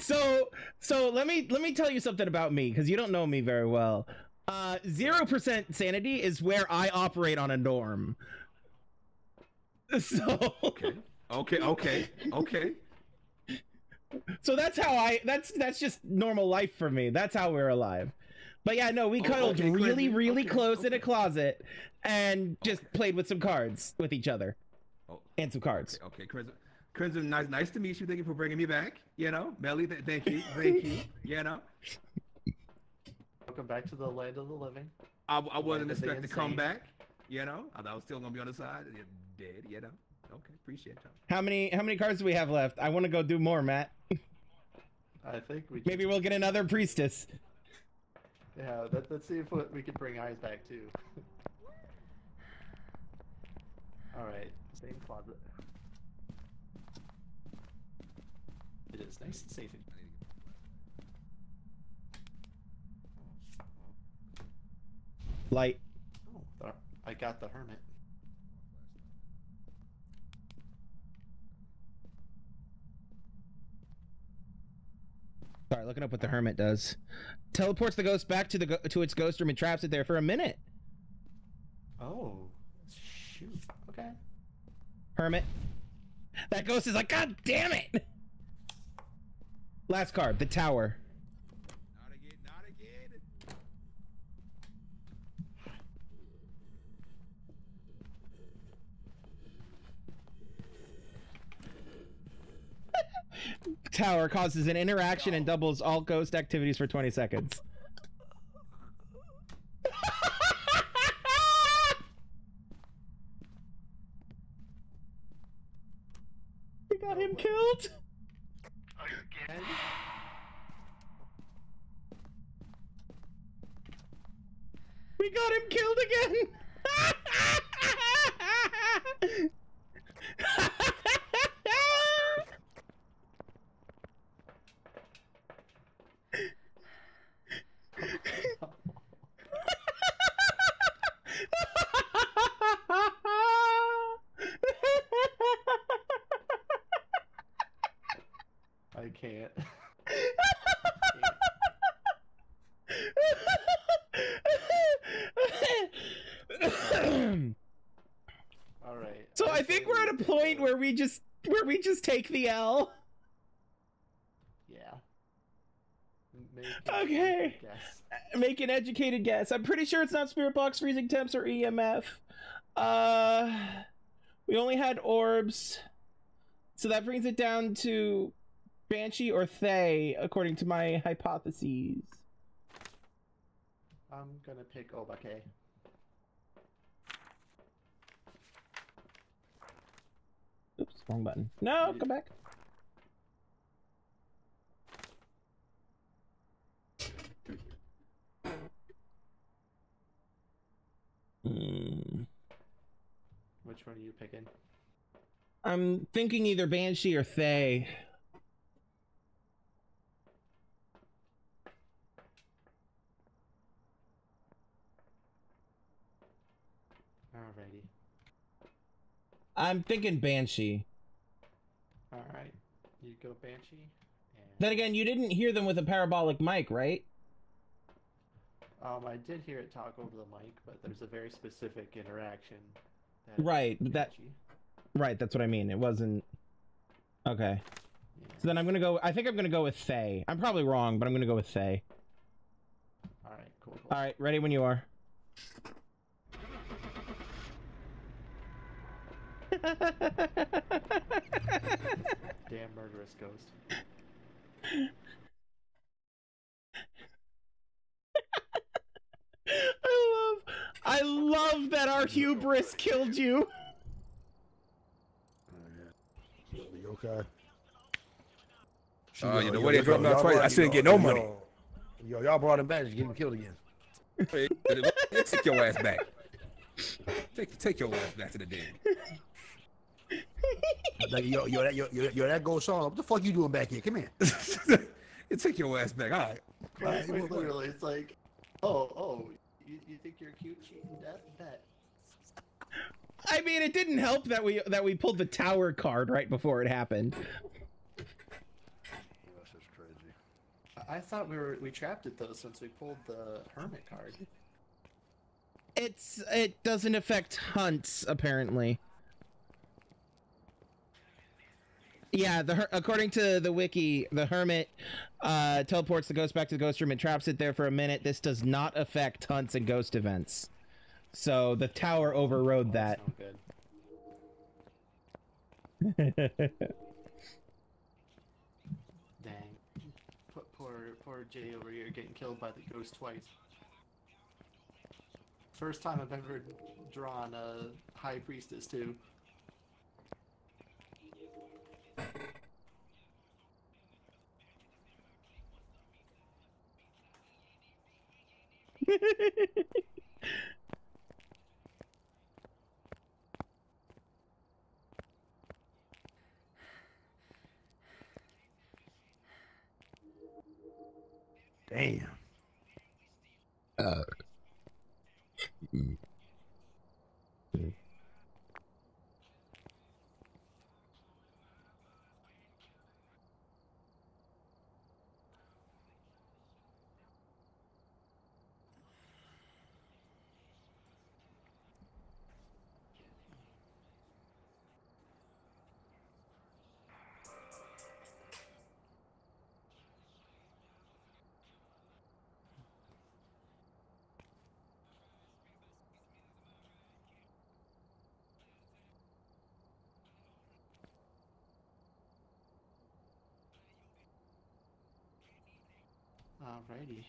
So let me tell you something about me, because you don't know me very well. 0% sanity is where I operate on a norm. So okay. So that's how that's just normal life for me. That's how we're alive. But yeah, no, we cuddled really close in a closet and just played with some cards with each other. Oh, and some cards. Okay, Crimson, nice to meet you. Thank you for bringing me back. You know, Melly, thank you. You know. Welcome back to the land of the living. I wasn't expecting to come back. You know, I thought I was still gonna be on the side. You're dead. You know. Okay, appreciate you. How many cards do we have left? I want to go do more, Matt. I think we. Maybe we'll get another priestess. Yeah, let's see if we can bring eyes back too. Alright, same closet. It is nice and safe. Light. Oh, I got the hermit. Sorry, looking up what the hermit does. Teleports the ghost back to its ghost room and traps it there for a minute. Oh, shoot. Okay. Hermit. That ghost is like, God damn it! Last card, the tower. Not again, not again. Tower causes an interaction and doubles all ghost activities for 20 seconds. We got him killed. Again? We got him killed again. I can't. All right. So I think we're at a point where we just take the L. Yeah. Okay. Make an educated guess. I'm pretty sure it's not Spirit Box, Freezing Temps, or EMF. We only had orbs, so that brings it down to Banshee or Thay, according to my hypotheses. I'm gonna pick Obake. Oops, wrong button. No, come back. Which one are you picking? I'm thinking either Banshee or Thay. Alrighty. I'm thinking Banshee. Alright. You go Banshee. And... Then again, you didn't hear them with a parabolic mic, right? I did hear it talk over the mic, but there's a very specific interaction. Right. Banshee. That Right, that's what I mean. It wasn't... Okay. So then I'm gonna go... I think I'm gonna go with Faye. I'm probably wrong, but I'm gonna go with Faye. Alright, cool. Alright, ready when you are. Damn murderous ghost. I love that our hubris killed you. Okay. Oh, you know what? They dropped out twice. I shouldn't get no money. Yo, y'all brought him back. Just get him killed again. Take your ass back. Take your ass back to the den. Like, yo, that goes on. What the fuck you doing back here? Come here. Take your ass back. All right. Literally, it's like, oh. You think you're cute? That. I mean, it didn't help that we pulled the tower card right before it happened. This is crazy. I thought we trapped it though since we pulled the hermit card. It doesn't affect hunts apparently. Yeah, according to the wiki, the hermit teleports the ghost back to the ghost room and traps it there for a minute. This does not affect hunts and ghost events. So the tower overrode that. Good. Dang. Poor Jay over here getting killed by the ghost twice. First time I've ever drawn a high priestess too. Damn. Alrighty.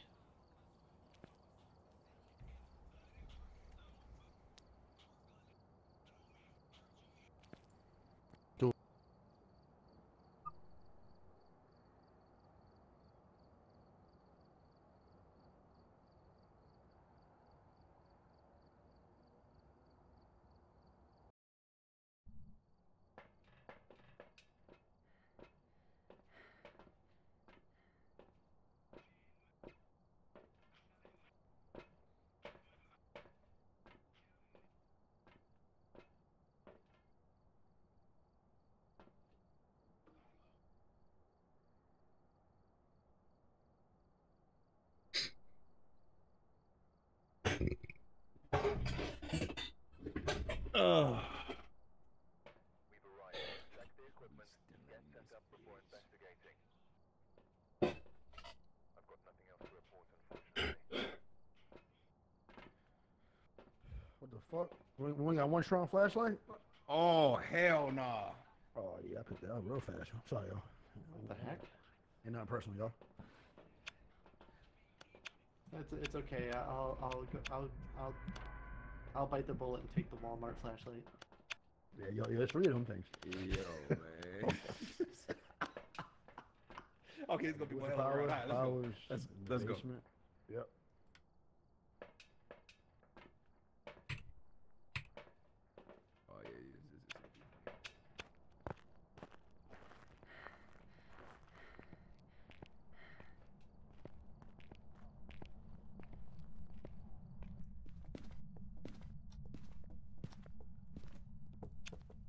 Oh. We've arrived. Check the equipment and get set up before investigating. I've got nothing else to report, unfortunately. What the fuck? We only got one strong flashlight? Oh, hell nah. Oh, yeah, I picked that up real fast. I'm sorry, y'all. What the heck? Ain't nothing personal, y'all. It's okay. I'll bite the bullet and take the Walmart flashlight. Yeah, yo, let's read them things. Yo, man. Okay, it's gonna be one hour. Right, let's go. Yep. Oh yeah.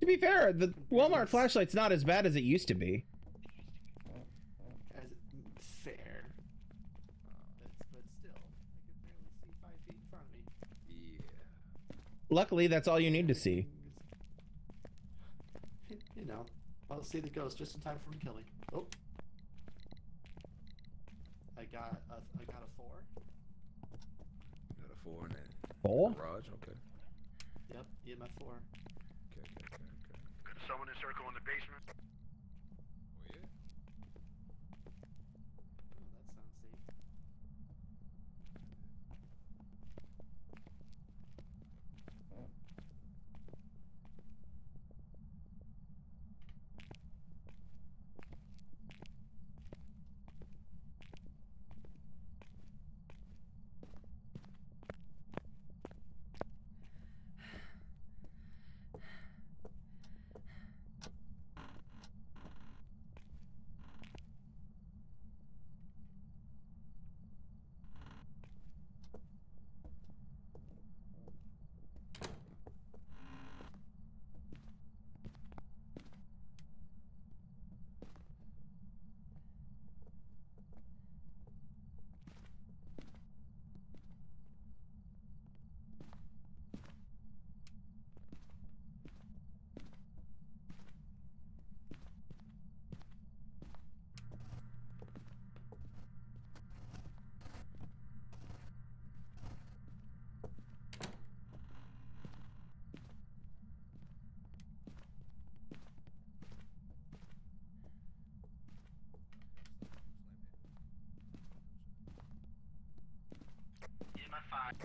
To be fair, the Walmart flashlight's not as bad as it used to be. Fair. But still, I could barely see 5 feet in front of me. Yeah. Luckily, that's all you need to see. now. I'll see the ghost just in time for killing. Oh. I got a 4. You got a 4 in that. 4? Garage, okay. Yep, EMF 4. Okay. Could someone encircle in the basement? Oh, yeah. Oh, that sounds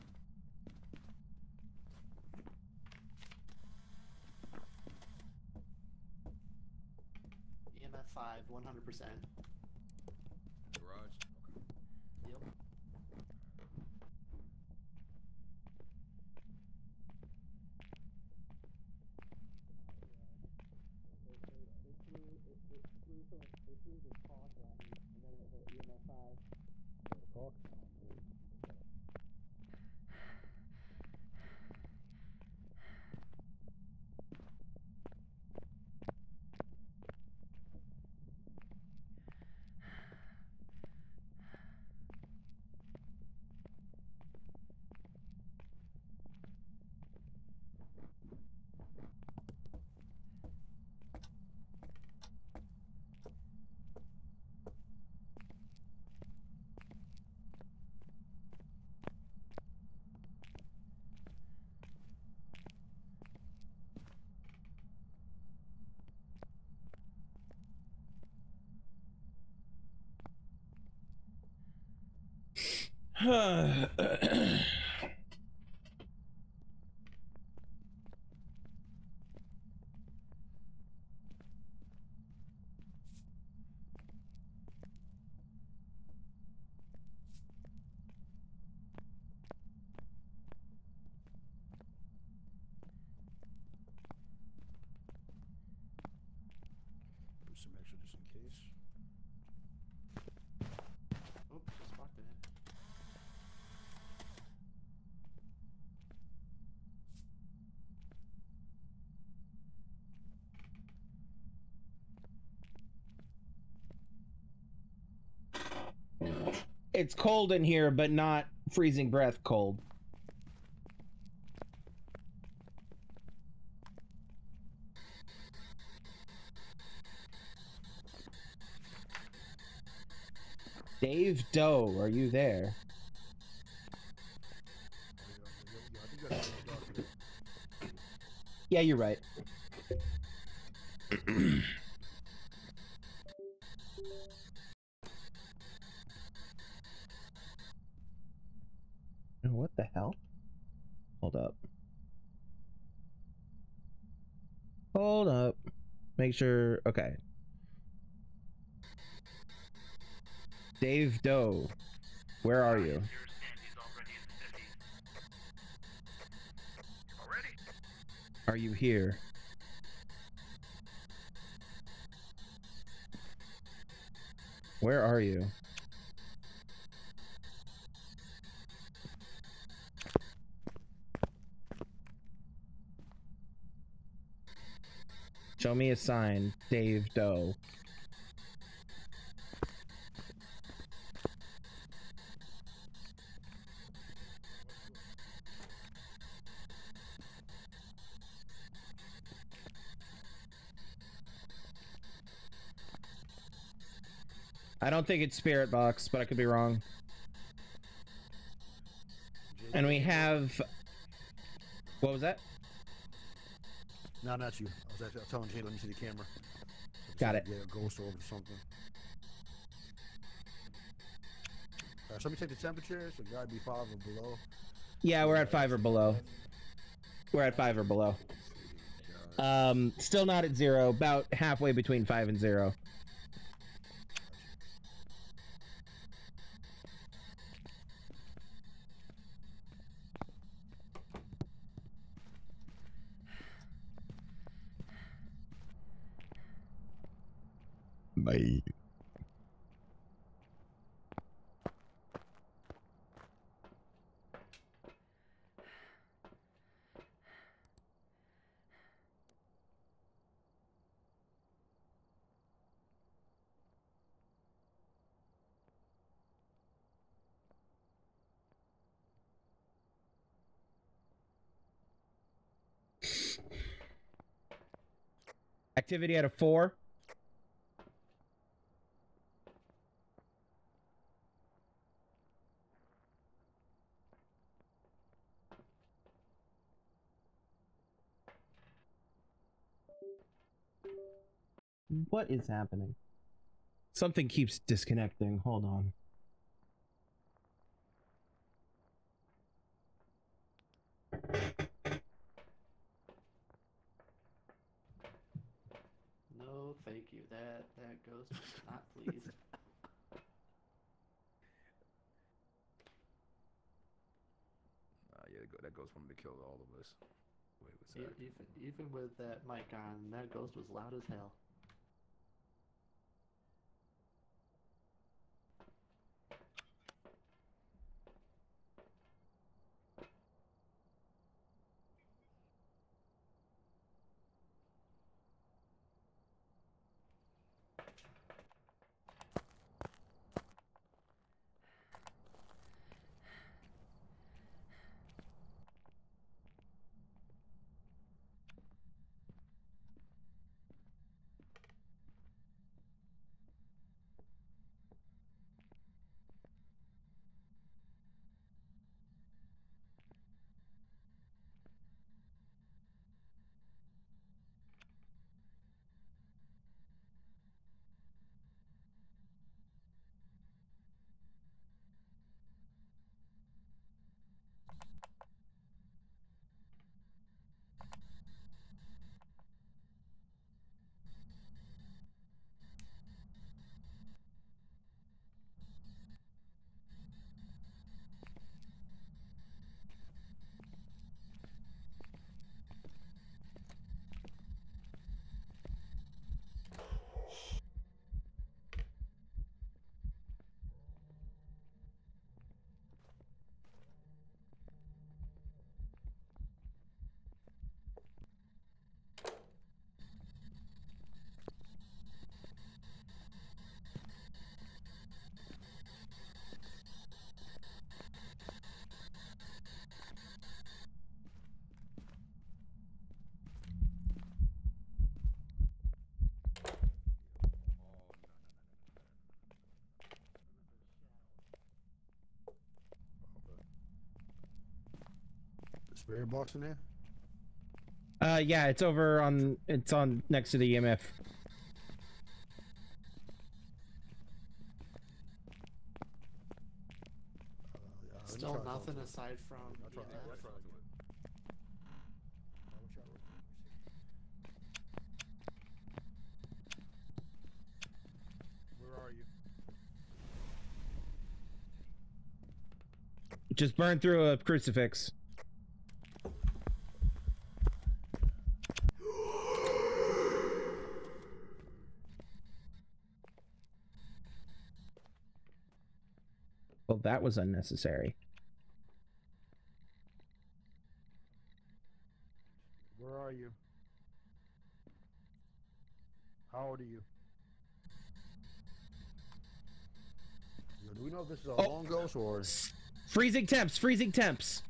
safe. EMF 5, 100%. Garage. Yep. They threw the clock at me, and then it hit EMF 5. The clock? Some extra just in case. Oops, just walked in. It's cold in here, but not freezing breath cold. Dave Doe, are you there? Yeah, you're right. What the hell? Hold up. Hold up. Make sure. Okay. Dave Doe, where are you? Are you here? Where are you? Show me a sign, Dave Doe. I don't think it's Spirit Box, but I could be wrong. And we have... What was that? No, not you. I was actually telling Jay, let me see the camera. Got it. Yeah, a ghost orb or something. All right, so let me take the temperature. So gotta be 5 or below. Yeah, we're at 5 or below. We're at 5 or below. Still not at 0. About halfway between 5 and 0. Bye. Activity at a 4. What is happening? Something keeps disconnecting. Hold on. No, thank you. That ghost was not pleased. Yeah, that ghost wanted to kill all of us. Wait, what's that? Even with that mic on, that ghost was loud as hell. Spirit box in there? Yeah, it's over on, it's on next to the EMF. Still nothing aside from EMF. Where are you? Just burned through a crucifix. That was unnecessary. Where are you? How old are you? Do we know if this is a long ghost or freezing temps? Freezing temps.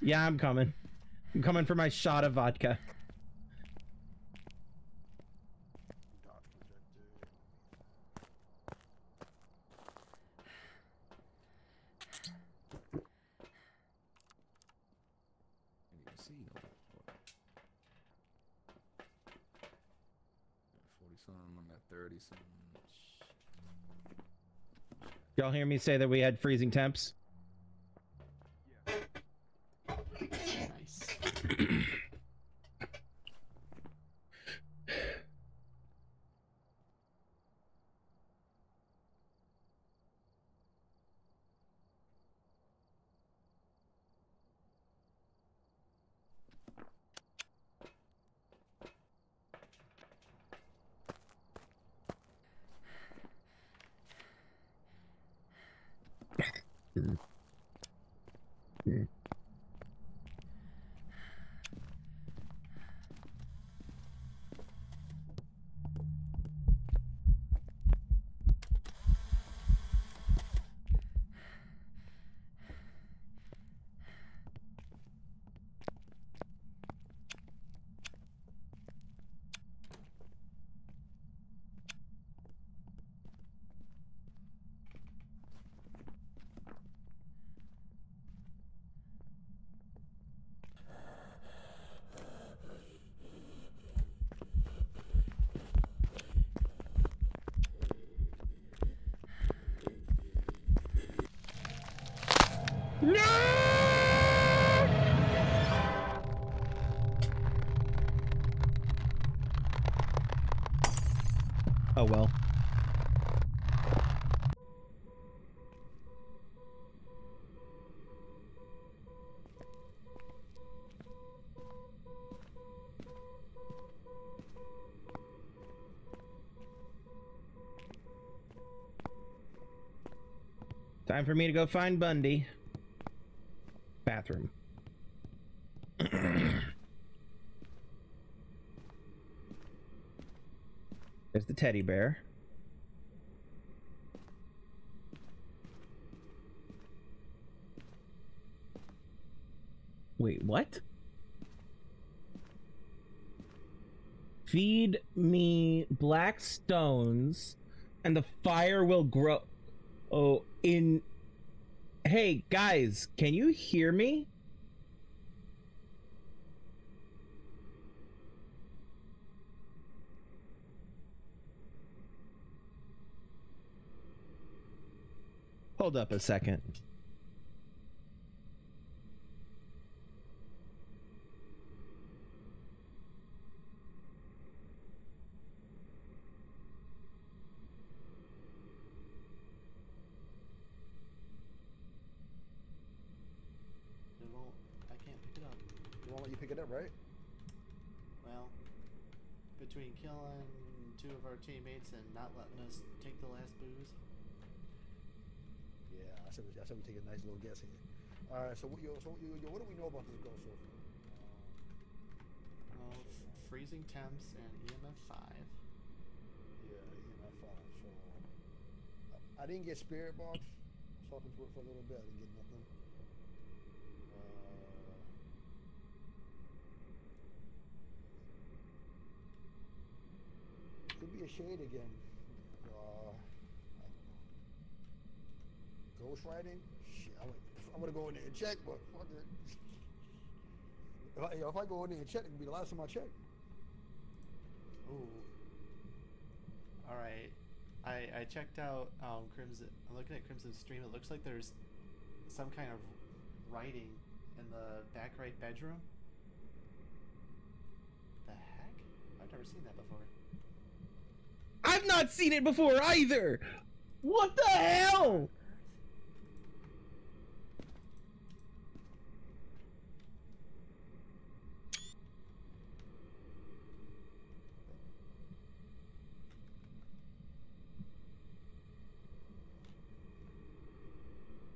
Yeah, I'm coming. I'm coming for my shot of vodka. Y'all hear me say that we had freezing temps? Yeah. Nice. Oh well. Time for me to go find Bundy. Bathroom. There's the teddy bear. Wait, what? Feed me black stones and the fire will grow. Oh, in... Hey, guys, can you hear me? Hold up a second. I can't pick it up. It won't let you pick it up, right? Well, between killing two of our teammates and not letting us take the last booze. Yeah, I said we take a nice little guess here. All right, so what do we know about this ghost so far? Well, freezing temps and EMF 5. Yeah, EMF 5. So I didn't get spirit box. I was talking to it for a little bit. I didn't get nothing. Could be a shade again. Ghost riding? Shit, I'm gonna go in there and check, but fuck it. If I go in there and check, it'll be the last time I check. Ooh. Alright. I checked out Crimson. I'm looking at Crimson's stream. It looks like there's some kind of writing in the back right bedroom. The heck? I've never seen that before. I've not seen it before either! What the hell?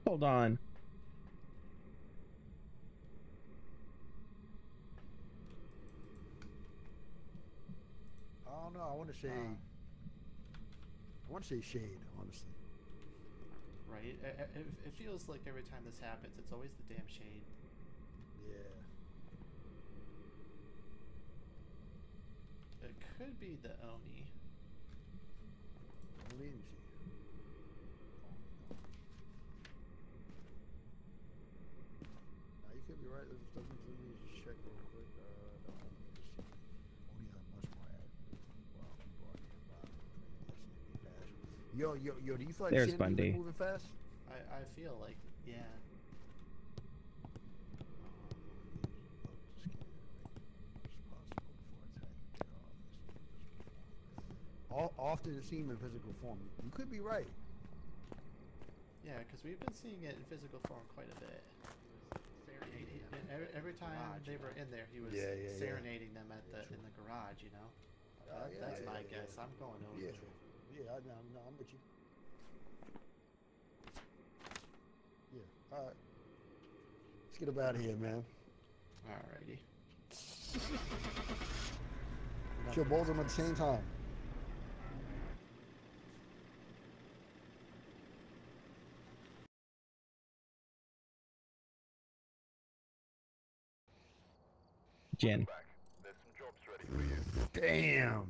Hold on. I don't know. I want to say. I want to say shade, honestly. Right? It feels like every time this happens, it's always the damn shade. Yeah. It could be the Oni. Lindsay. You could be right. Let me just check real quick. No, let me just see. Oh yeah, much more active. Wow, people are getting by. This should be fast. Yo, do you feel like there's Bundy moving fast? I feel like, yeah. Often it's seen in physical form. You could be right. Yeah, because we've been seeing it in physical form quite a bit. Every time they were in there, he was serenading them at in the garage, you know. That's my guess. I'm going over. Yeah, no, I'm with you. Yeah, all right. Let's get about here, man. All righty. Kill both of them at the same time. Jen. There's some jobs ready for you. Damn.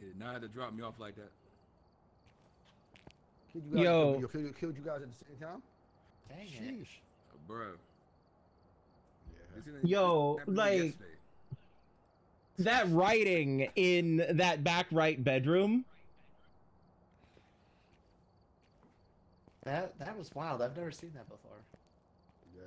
He did not have to drop me off like that. Killed you guys at the same time? Dang it. Oh, bro. Yeah. Yo, like that writing in that back right bedroom. That was wild. I've never seen that before. Yeah.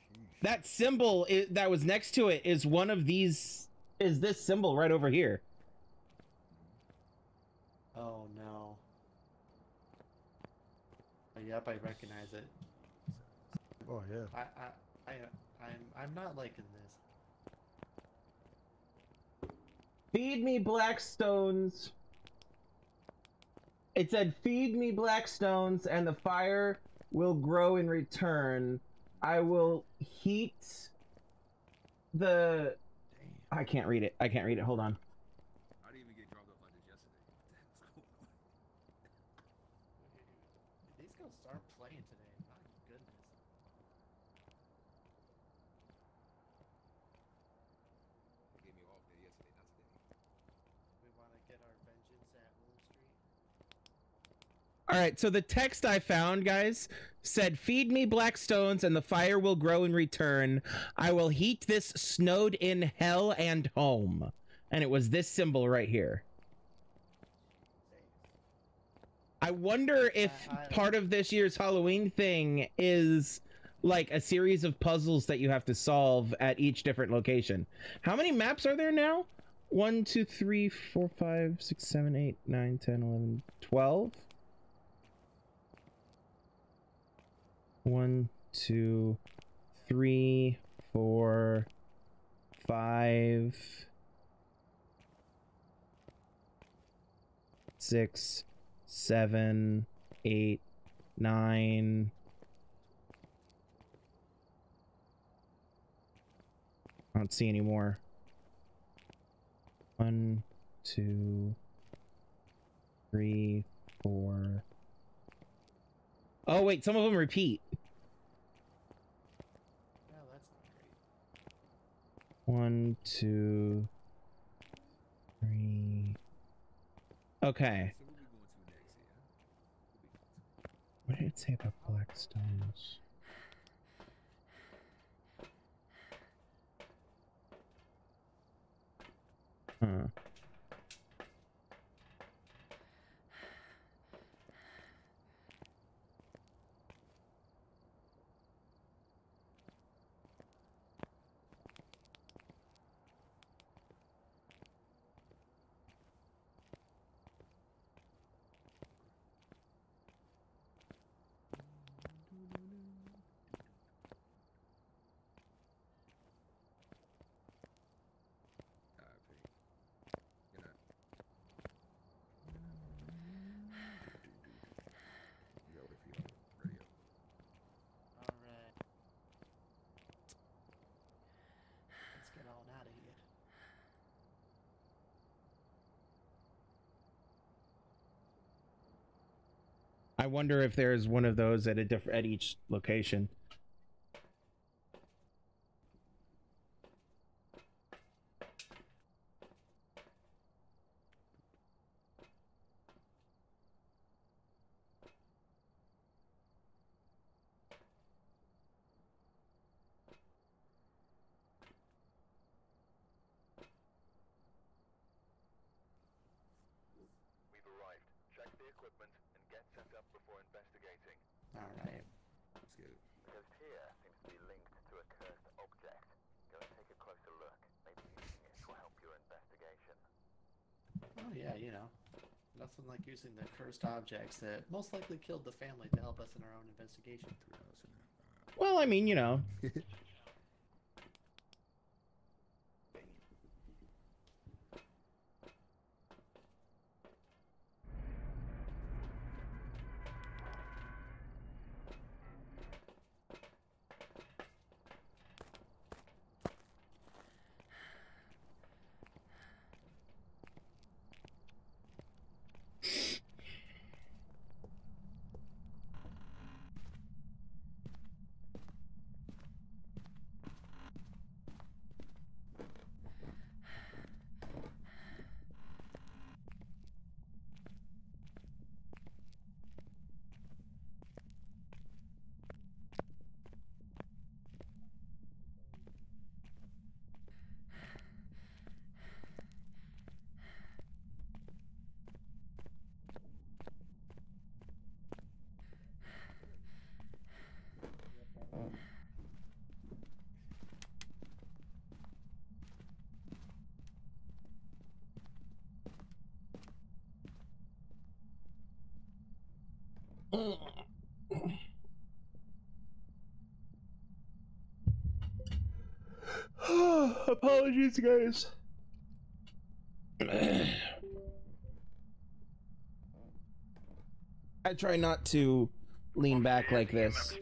Sheesh. That symbol that was next to it is one of these. Is this symbol right over here? Oh no. Yep, I recognize it. Oh yeah. I'm not liking this. Feed me black stones. It said, feed me black stones and the fire will grow in return. I will heat the... Damn. I can't read it. Hold on. I didn't even get dropped off like this yesterday. What the hell's going on? Dude, these girls start playing today. My goodness. They gave me off day yesterday, not today. We want to get our vengeance at Wall Street. All right, so the text I found, guys, said, feed me black stones and the fire will grow in return. I will heat this snowed in hell and home. And it was this symbol right here. I wonder if part of this year's Halloween thing is like a series of puzzles that you have to solve at each different location. How many maps are there now? 1, 2, 3, 4, 5, 6, 7, 8, 9, 10, 11, 12. 1, 2, 3, 4, 5, 6, 7, 8, 9... 11. I don't see any more. 1, 2, 3, 4. Oh wait, some of them repeat. No, that's not great. 1, 2, 3. Okay. So what are we going to next here? What did it say about black stones? Huh. I wonder if there's one of those at a different at each location. Using the cursed objects that most likely killed the family to help us in our own investigation. Well, I mean, you know. Apologies, guys. I try not to lean back like this.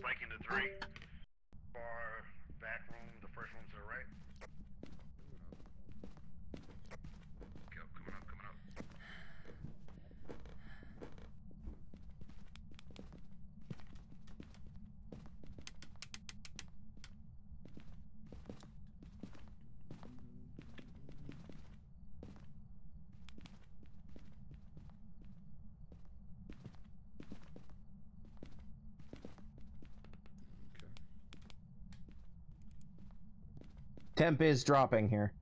Temp is dropping here.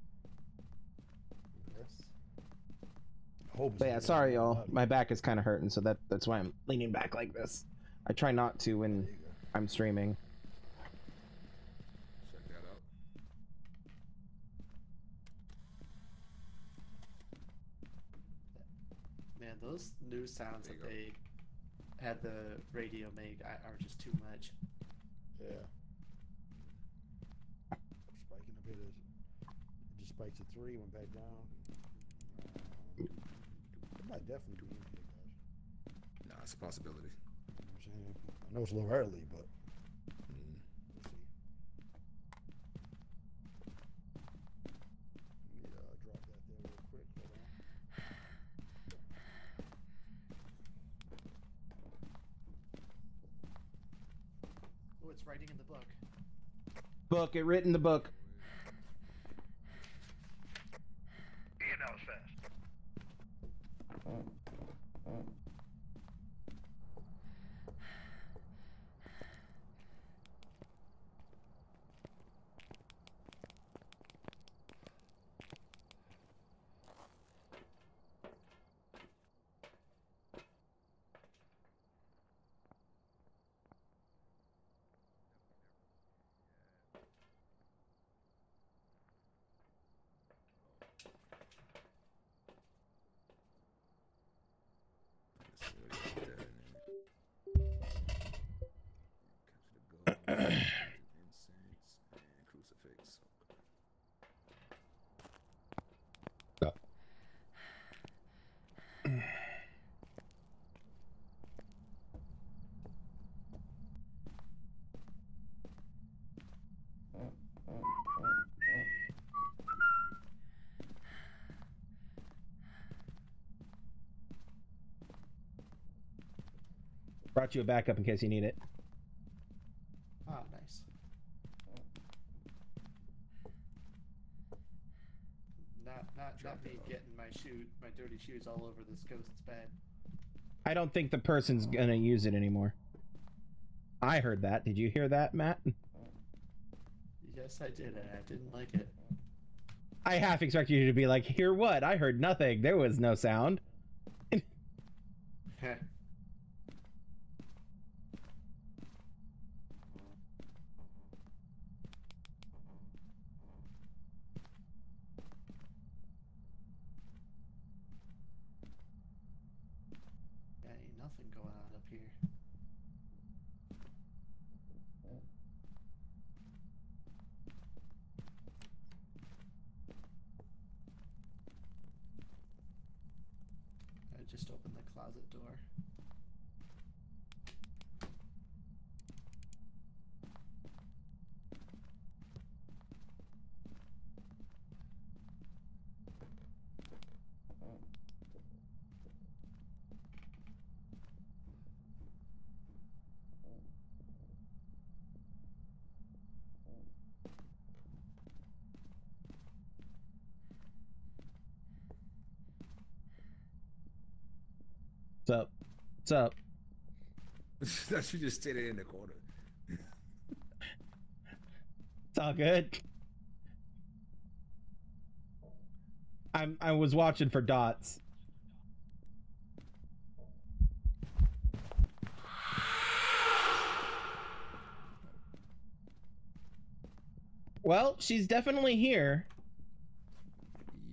Yes. Hope but yeah, sorry y'all. My back is kind of hurting, so that's why I'm leaning back like this. I try not to when I'm streaming. Check that out. Man, those new sounds that they had the radio make are just too much. Yeah. Spike to 3, went back down. It might definitely be in here, guys. Nah, it's a possibility. You know what I'm saying? I know it's a little early, but we'll see. Let me drop that there real quick. Hold on. Oh, it's writing in the book. Book, it written in the book. Brought you a backup in case you need it. Ah, nice. Not me getting my dirty shoes all over this ghost's bed. I don't think the person's gonna use it anymore. I heard that. Did you hear that, Matt? Yes, I did, and I didn't like it. I half expect you to be like, hear what? I heard nothing. There was no sound. Just open the closet door. What's up? She just did it in the corner. It's all good. I was watching for dots. Well, she's definitely here.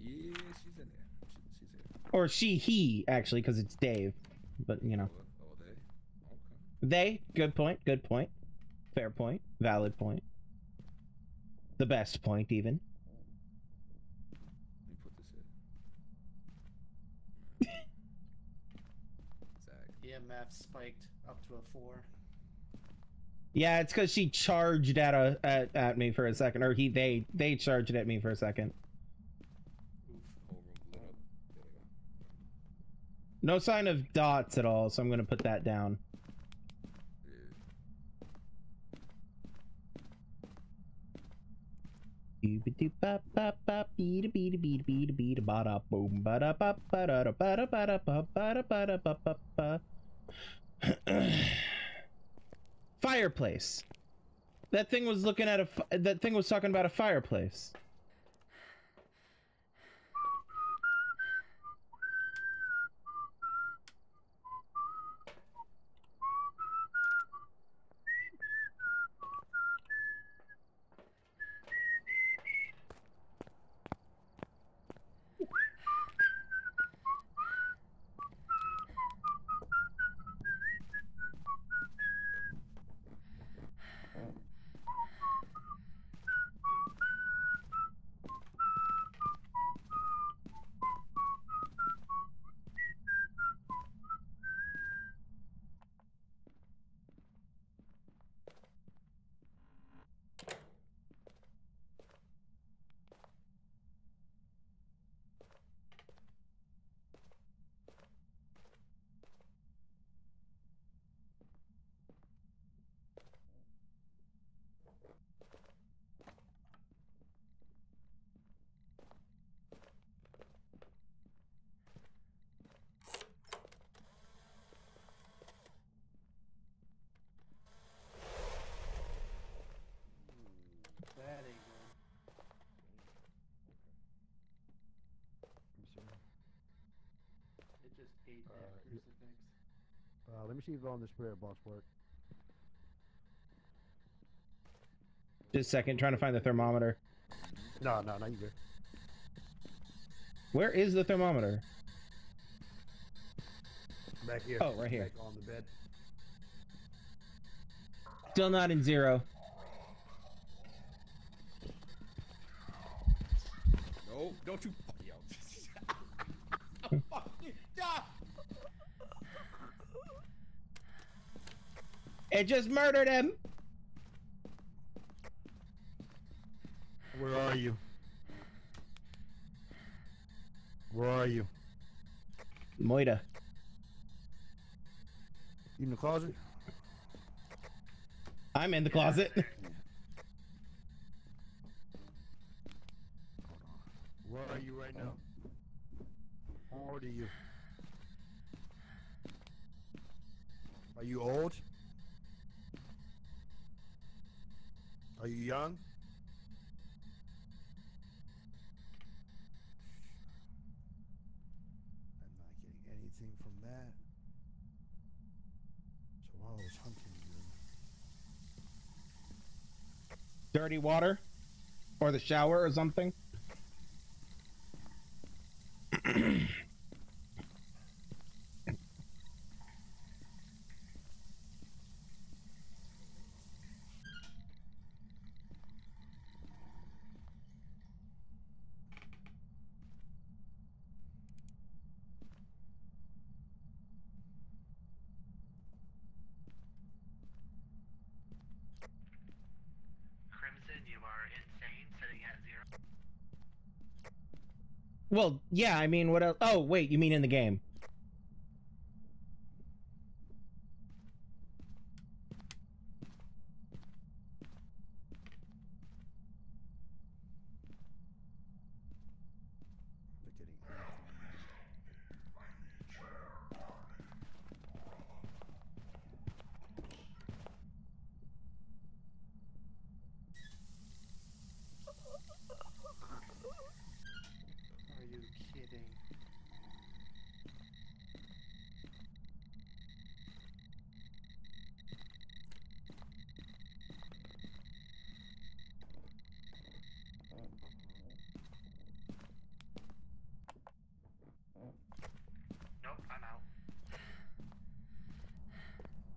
Yeah, she's in there. She's here. Or he actually, because it's Dave. But you know, they good point, fair point, valid point, the best point even. Let me put this in. Exactly. EMF spiked up to a 4. Yeah, it's because she charged at me for a second, or they charged at me for a second. No sign of dots at all, so I'm going to put that down. Yeah. Fireplace. That thing was looking at that thing was talking about a fireplace. Let me see if on the spirit box work. Just a second, trying to find the thermometer. No, you good. Where is the thermometer? Back here. Oh, right here. Back on the bed. Still not in 0. No, don't you fucking out. It just murdered him. Where are you? Moira. You in the closet? I'm in the closet. Where are you right now? How old are you? Are you old? Are you young? I'm not getting anything from that. So while I was hunting you. Dirty water? Or the shower or something? Well, yeah, I mean, what else? Oh, wait, you mean in the game.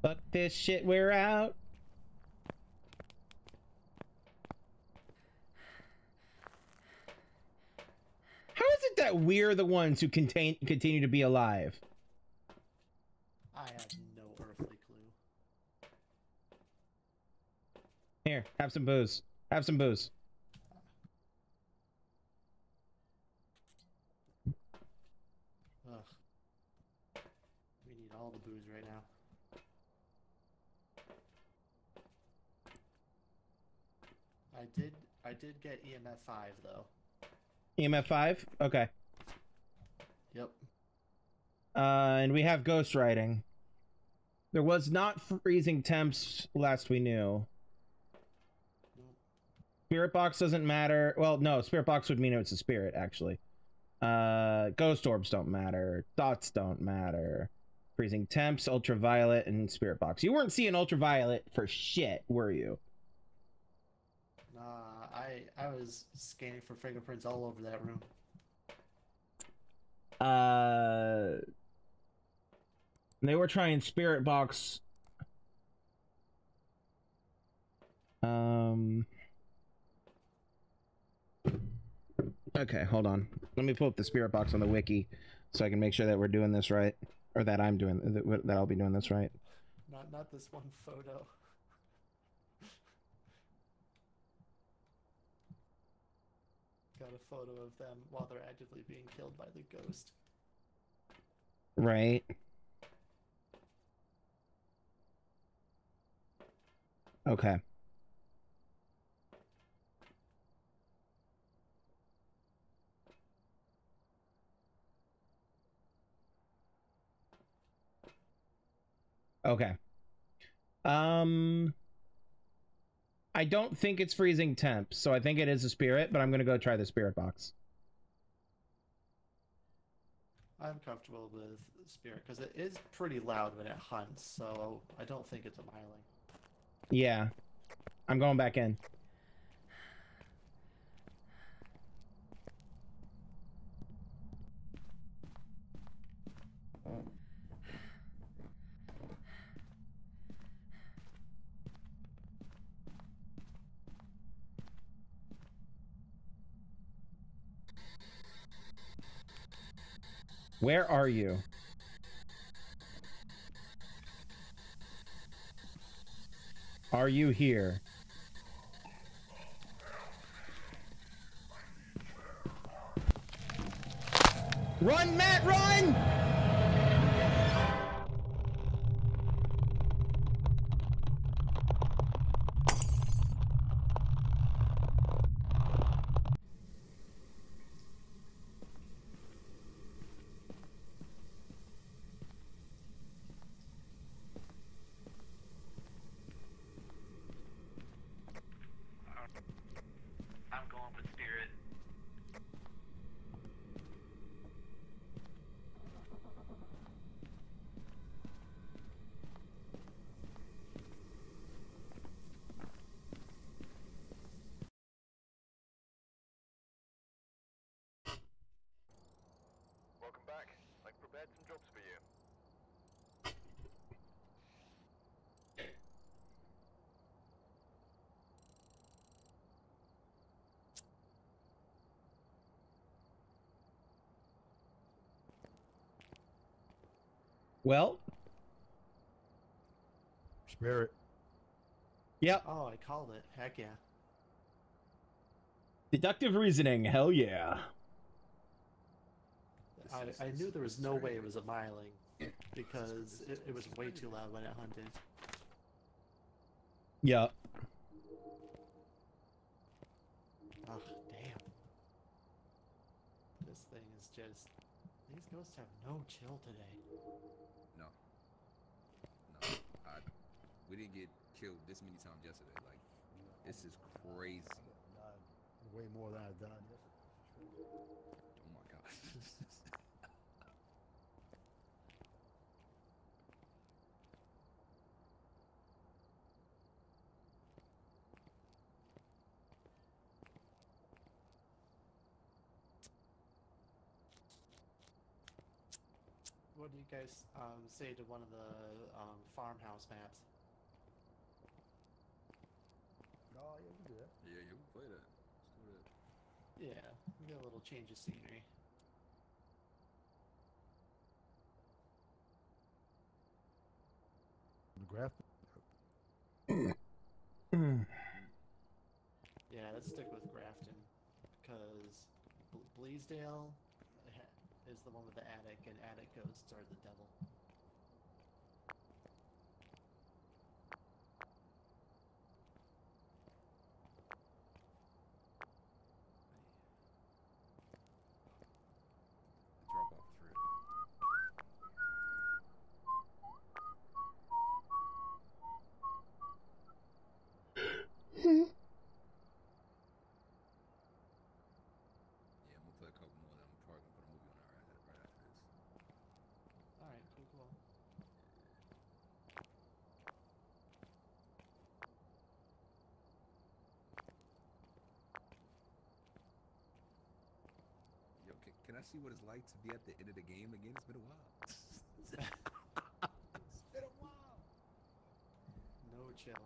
Fuck this shit, we're out. How is it that we're the ones who continue to be alive? I have no earthly clue. Here, have some booze. Have some booze. Ugh. We need all the booze right now. I did get EMF 5 though. EMF 5? Okay. Yep. And we have ghost riding. There was not freezing temps last we knew. Nope. Spirit box doesn't matter. Well, no, spirit box would mean it's a spirit actually. Ghost orbs don't matter. Dots don't matter. Freezing temps, ultraviolet, and spirit box. You weren't seeing ultraviolet for shit, were you? I was scanning for fingerprints all over that room. They were trying spirit box. Okay, hold on. Let me pull up the spirit box on the wiki so I can make sure that we're doing this right, or that I'm doing that I'll be doing this right. Not this one photo. Got a photo of them while they're actively being killed by the ghost. Right. Okay. Okay. I don't think it's freezing temps, so I think it is a spirit, but I'm going to go try the spirit box. I'm comfortable with spirit, because it is pretty loud when it hunts, so I don't think it's a miling. Yeah. I'm going back in. Where are you? Are you here? Run, Matt, run! along with Spirit. Welcome back. I've prepared some jobs for you. Well? Spirit. Yep. Oh, I called it. Heck yeah. Deductive reasoning. Hell yeah. I knew there was no way it was a miling because it was way too loud when it hunted. Yeah. Oh, damn. This thing is just... These ghosts have no chill today. No. No. We didn't get killed this many times yesterday. Like, this is crazy. Way more than I died yesterday. Oh my God. What do you guys say to one of the farmhouse maps? Oh, yeah, we can do that. Yeah, yeah, we'll play that. Let's do that. Yeah, we got a little change of scenery. The Grafton? Yeah, let's stick with Grafton. Because Bleasdale is the one with the attic, and attic ghosts are the devil. Drop off through. Yeah, I'm gonna play a couple more that I'm probably gonna put a movie on right after this. Alright, cool. Yo, can I see what it's like to be at the end of the game again? It's been a while. It's been a while. No chill.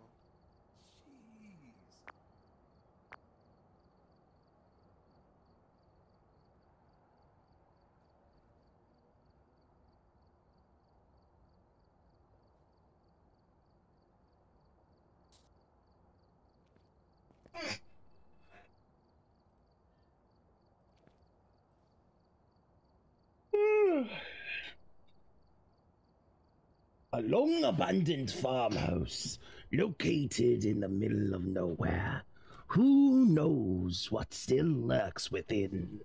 A long abandoned farmhouse located in the middle of nowhere. Who knows what still lurks within?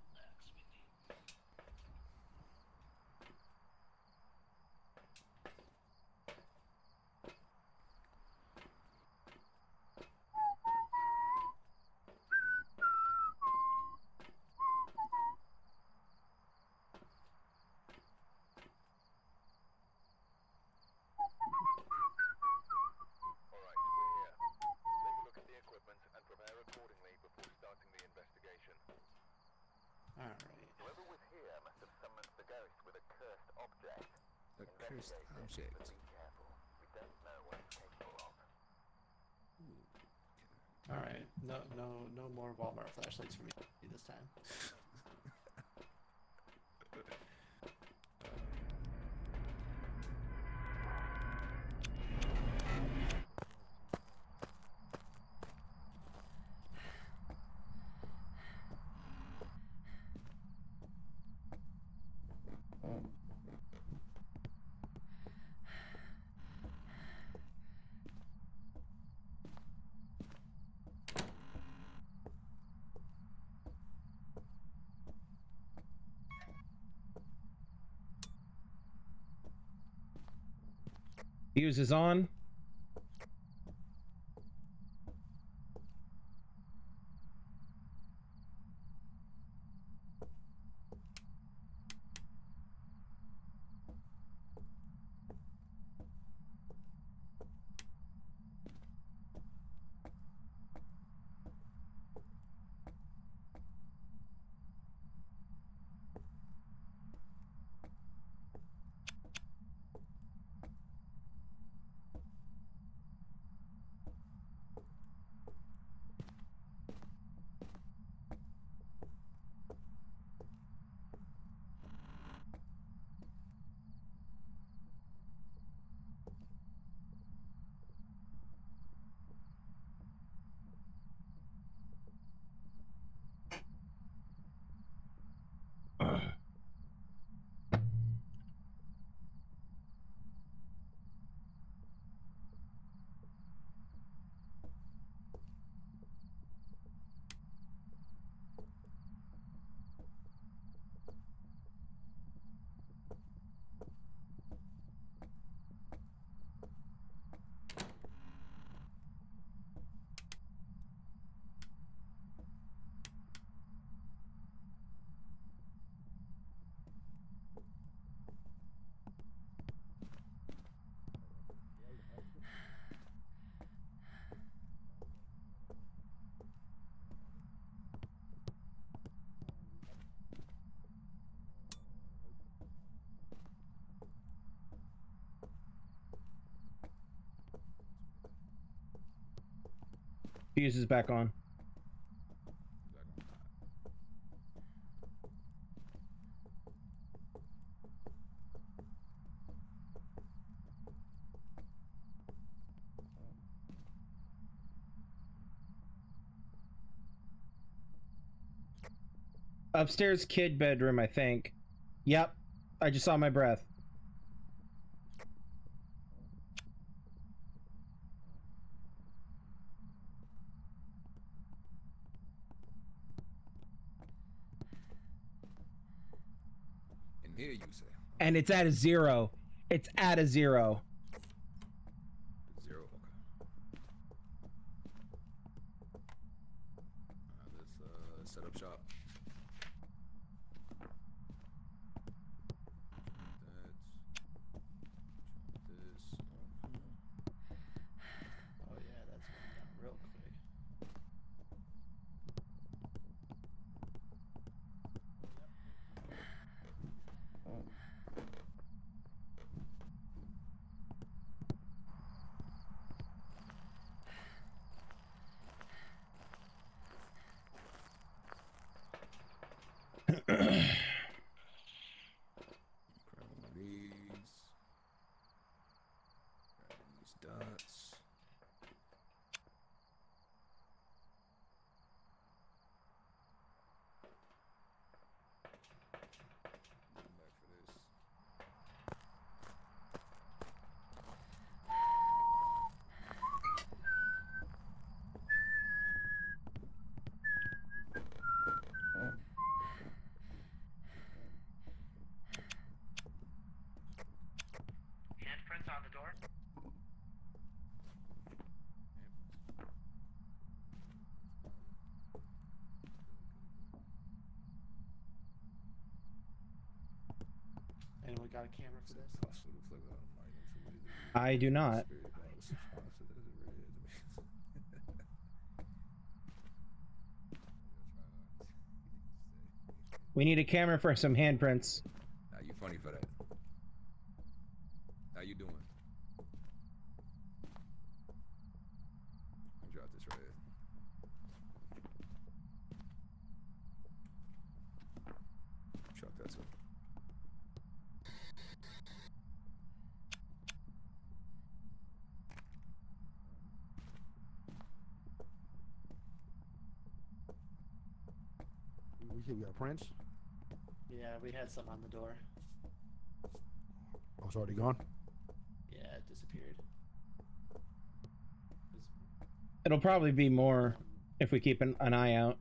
Alright, no more Walmart flashlights for me this time. Fuse is on. Fuse is back on. Upstairs kid bedroom, I think. Yep. I just saw my breath. And here you say. And it's at a zero. It's at a zero. Got a camera for this? I do not. We need a camera for some handprints. Now you funny for that. How you doing? Drop this right here. Chuck that too. You got prints? Yeah, we had some on the door. Oh, it's already gone? Yeah, it disappeared. It'll probably be more if we keep an eye out.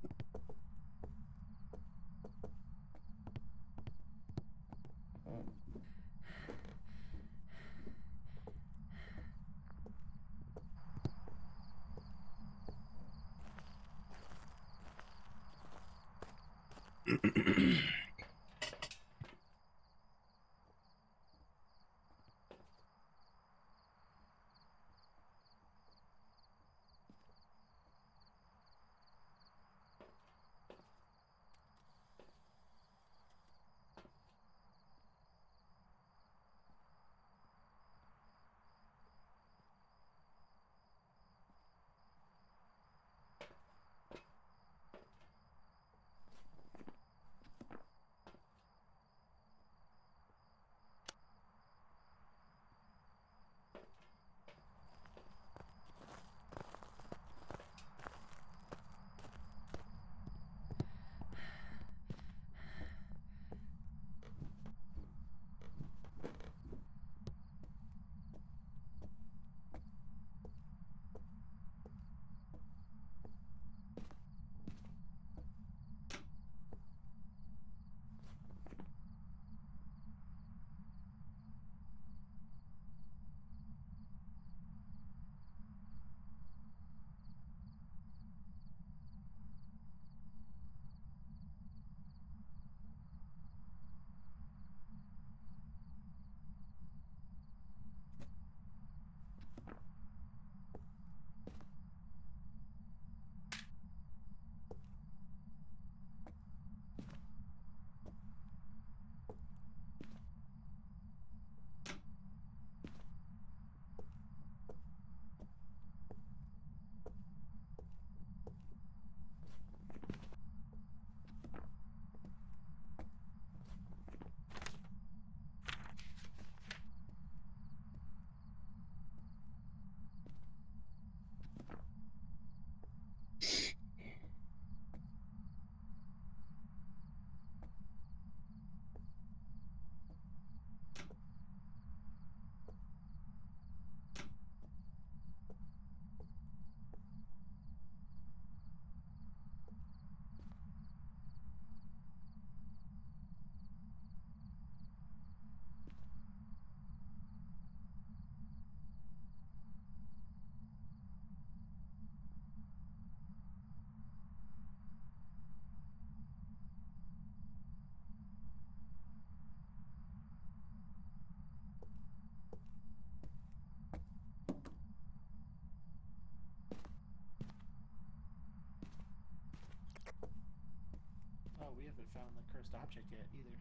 haven't found the cursed object yet either.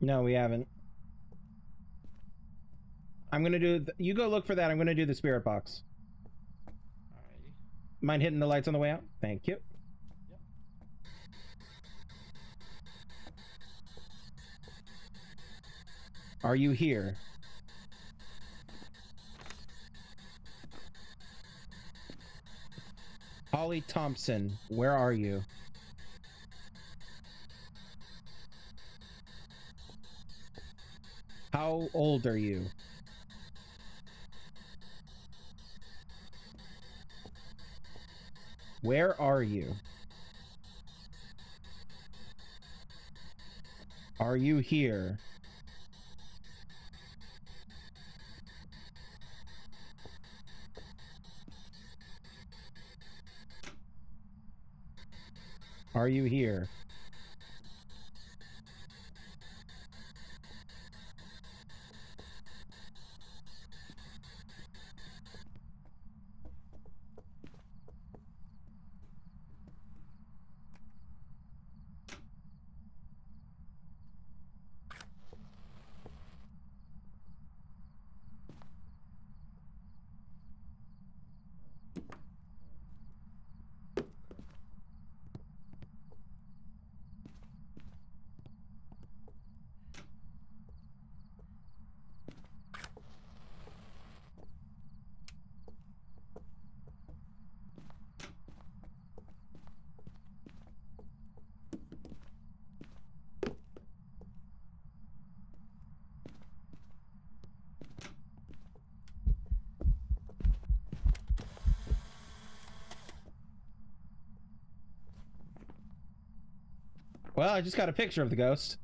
No, we haven't. I'm gonna do. You go look for that. I'm gonna do the spirit box. Alrighty. Mind hitting the lights on the way out? Thank you. Yep. Are you here? Holly Thompson, where are you? How old are you? Where are you? Are you here? Are you here? Well, I just got a picture of the ghost.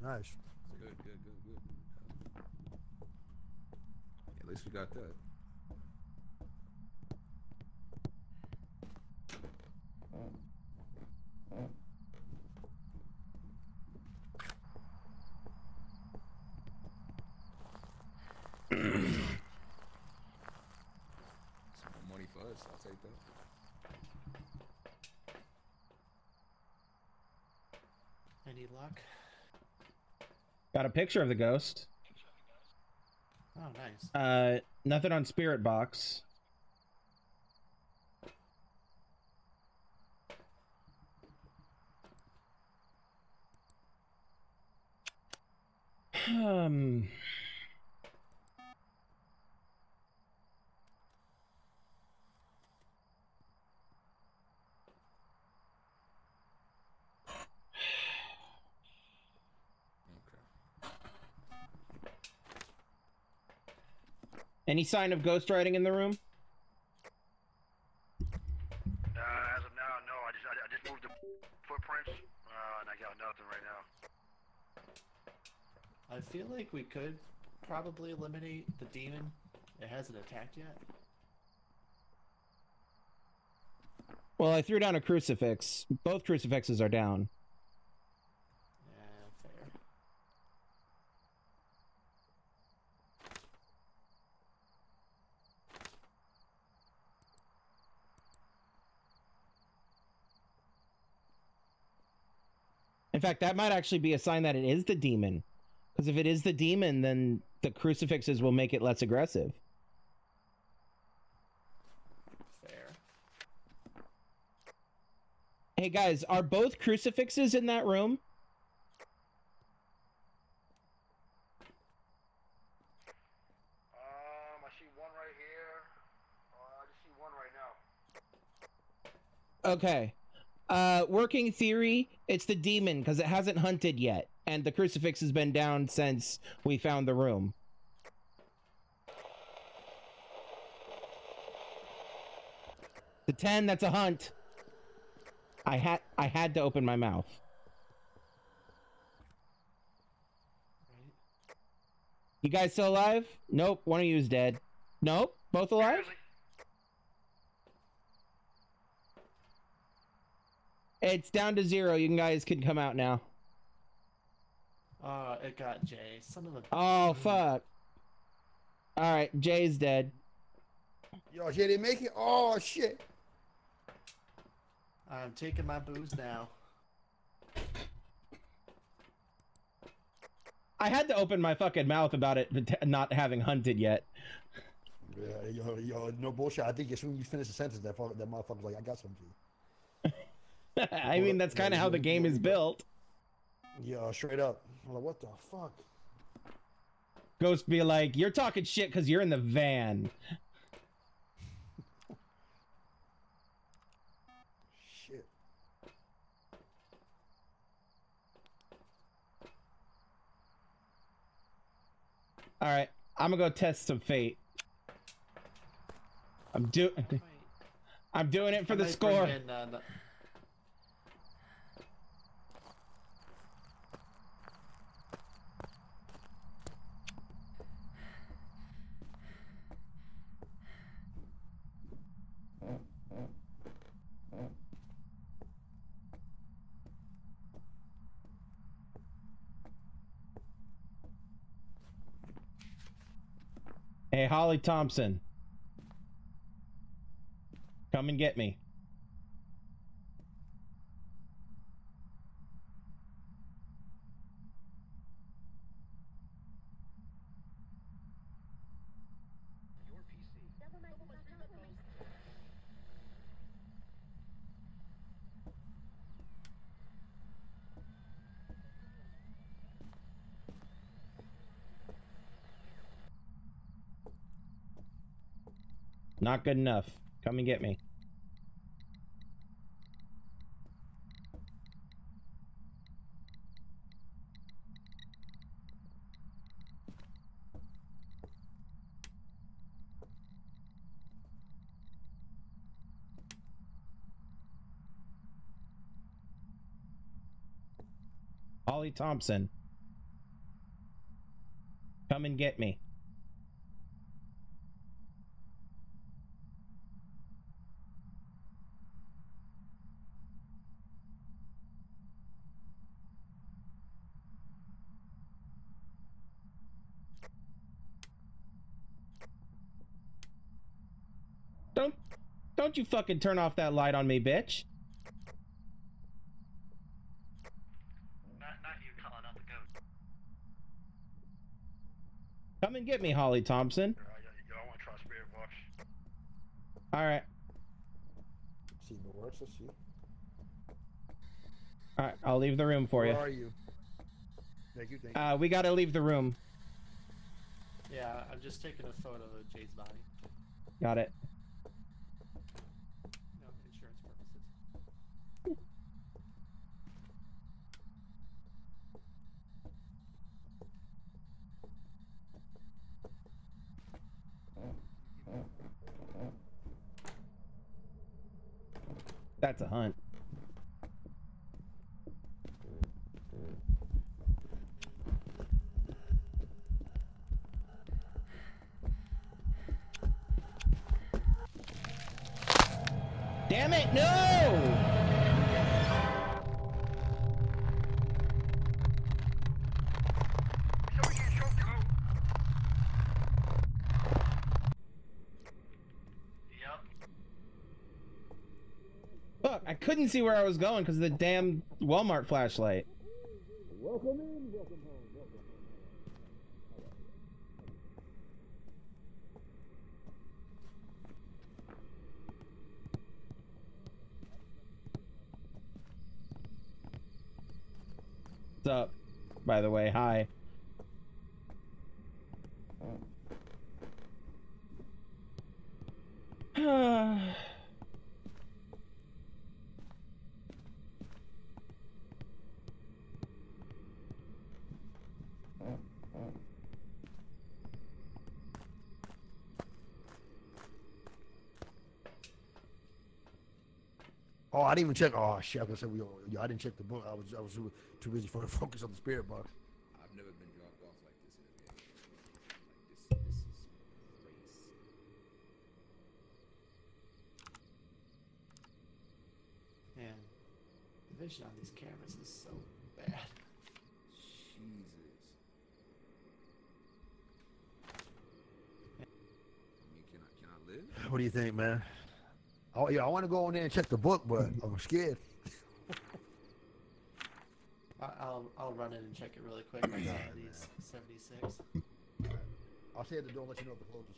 Nice. Good, good, good, good. At least we got that. Some money for us, I'll take that. Any luck? Got a picture of the ghost. Oh, nice. Nothing on Spirit Box. Any sign of ghostwriting in the room? As of now, no. I just moved the footprints, and I got nothing right now. I feel like we could probably eliminate the demon. It hasn't attacked yet. Well, I threw down a crucifix. Both crucifixes are down. In fact, that might actually be a sign that it is the demon. Because if it is the demon, then the crucifixes will make it less aggressive. Fair. Hey guys, are both crucifixes in that room? I see one right here. I just see one right now. Okay. Working theory, it's the demon because it hasn't hunted yet, and the crucifix has been down since we found the room. The 10, that's a hunt. I had to open my mouth. You guys still alive? Nope, one of you is dead. Nope, both alive? It's down to 0. You guys can come out now. Oh, it got Jay. Son of a... Oh, fuck. All right, Jay's dead. Yo, Jay didn't make it? Oh, shit. I'm taking my booze now. I had to open my fucking mouth about it, but not having hunted yet. Yeah, yo, no bullshit. I think as soon as you finish the sentence, that motherfucker's like, I got something for you. I mean, that's kind of how the game is built. Yeah, straight up. I'm like, what the fuck? Ghost be like, you're talking shit because you're in the van. Shit. Alright, I'm gonna go test some fate. I'm doing it for the score. Hey, Holly Thompson. Come and get me. Not good enough. Come and get me. Holly Thompson. Come and get me. Don't you fucking turn off that light on me, bitch. Not you calling out the ghost. Come and get me, Holly Thompson. I want to try spirit box. All right. See if it works. Let's see. All right, I'll leave the room for you. Where are you? Thank you. Thank you. We gotta leave the room. Yeah, I'm just taking a photo of Jay's body. Got it. That's a hunt. Damn it, no! I couldn't see where I was going because of the damn Walmart flashlight. Welcome in, welcome home, welcome home. What's up, by the way? Hi. Oh, I didn't even check. Oh shit! I was gonna say I didn't check the book. I was too busy for the focus on the spirit box. I've never been dropped off like this in a game. Like this is crazy. Man, the vision on these cameras is so bad. Jesus. I mean, can I live? What do you think, man? Oh yeah, I want to go in there and check the book, but I'm scared. I'll run in and check it really quick. My sanity is 76. I'll stay at the door and let you know if it closes.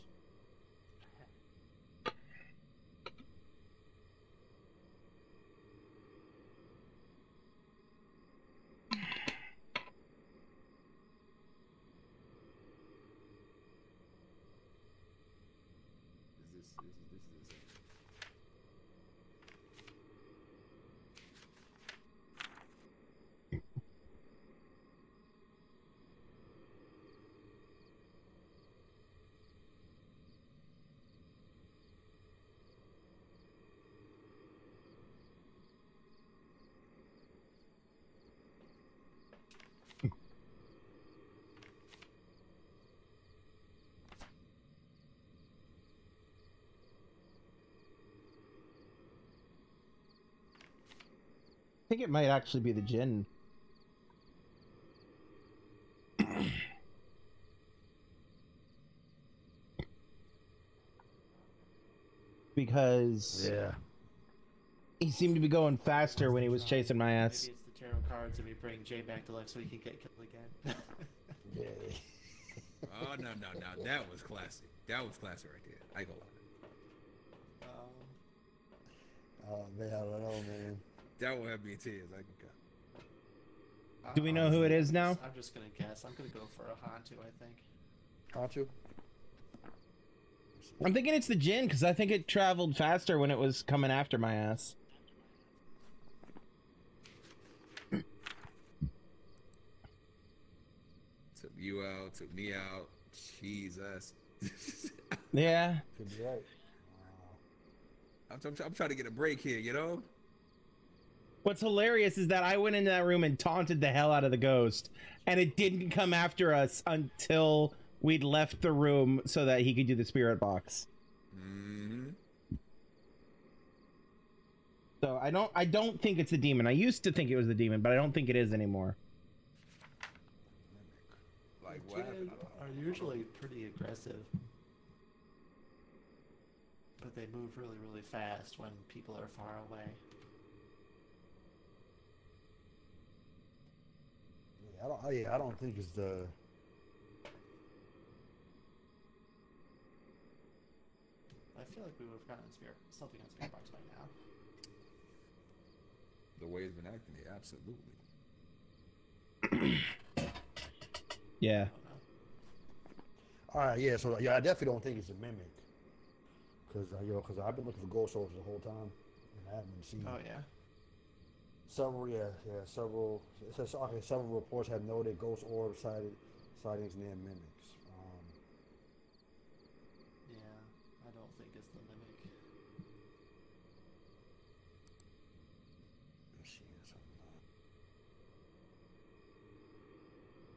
I think it might actually be the djinn. Because yeah, he seemed to be going faster when he was chasing my ass. Maybe it's the tarot cards, and we bring Jay back to life so he can get killed again. Yeah. Oh no no no! That was classic. That was classic right there. I go on. Oh man, I don't know, man. That will have me in tears. I can go. Do we know who it is now? I'm just gonna guess. I'm gonna go for a Hantu, I think. Hantu? I'm thinking it's the djinn, because I think it traveled faster when it was coming after my ass. Took you out, took me out. Jesus. Yeah. Could be right. I'm trying to get a break here, you know? What's hilarious is that I went into that room and taunted the hell out of the ghost, and it didn't come after us until we'd left the room so that he could do the spirit box. Mm-hmm. So I don't think it's the demon. I used to think it was the demon, but I don't think it is anymore. Like what happened? Are usually pretty aggressive, but they move really, really fast when people are far away. I don't think it's the... I feel like we would have gotten something on Spirit Box by now. The way it's been acting, yeah, absolutely. Yeah. Alright, yeah, so yeah, I definitely don't think it's a mimic. Because you know, I've been looking for ghost soldiers the whole time, and I haven't seen it. Oh, yeah. Several reports have noted ghost orb sightings near mimics. Yeah, I don't think it's the mimic.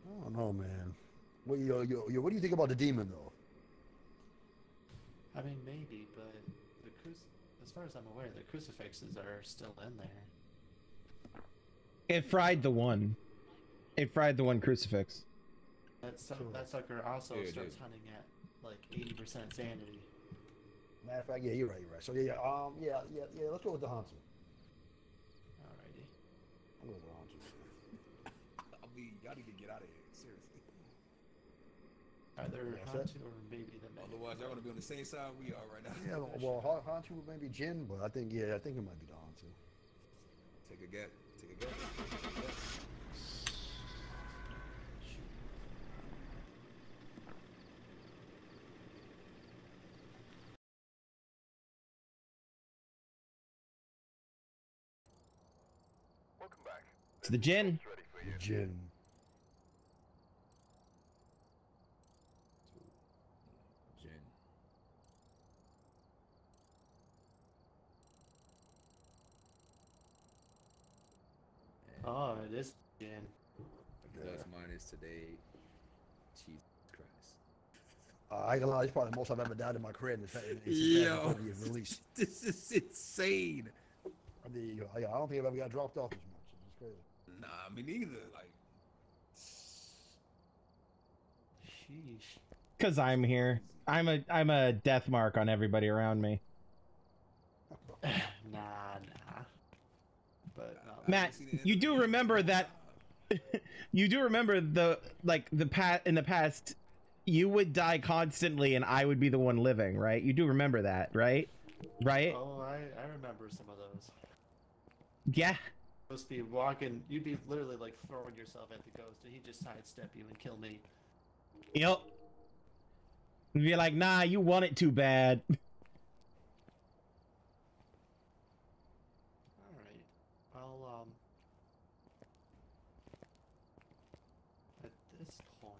I don't know, man. What do you think about the demon, though? I mean, maybe, but as far as I'm aware, the crucifixes are still in there. It fried the one. It fried the one crucifix. That sucker also starts hunting at like 80% sanity. Matter of fact, yeah, you're right. So yeah, let's go with the Hantu. Alrighty. I'm going with the Hantu. Y'all need to get out of here, seriously. Either Hantu or maybe the mimic. Otherwise, y'all gonna be on the same side we are right now. Yeah, well, Hantu maybe djinn, but I think it might be the Hantu. Take a guess. Welcome back. It's the djinn. The djinn. Oh, it is djinn. Plus minus today, Jesus Christ. I ain't gonna lie, it's probably the most I've ever died in my career. Yo, this is insane. I mean, I don't think I've ever got dropped off as much. It's crazy. Nah, me neither. Like, sheesh. Cause I'm here. I'm a death mark on everybody around me. Nah. But Matt, you do remember that. You do remember in the past, you would die constantly, and I would be the one living, right? You do remember that, right? Right? Oh, I remember some of those. Yeah. Supposed to be walking. You'd be literally like throwing yourself at the ghost, and he'd just sidestep you and kill me. Yep. You'd be like, nah, you want it too bad. Alright. I'll, at this point...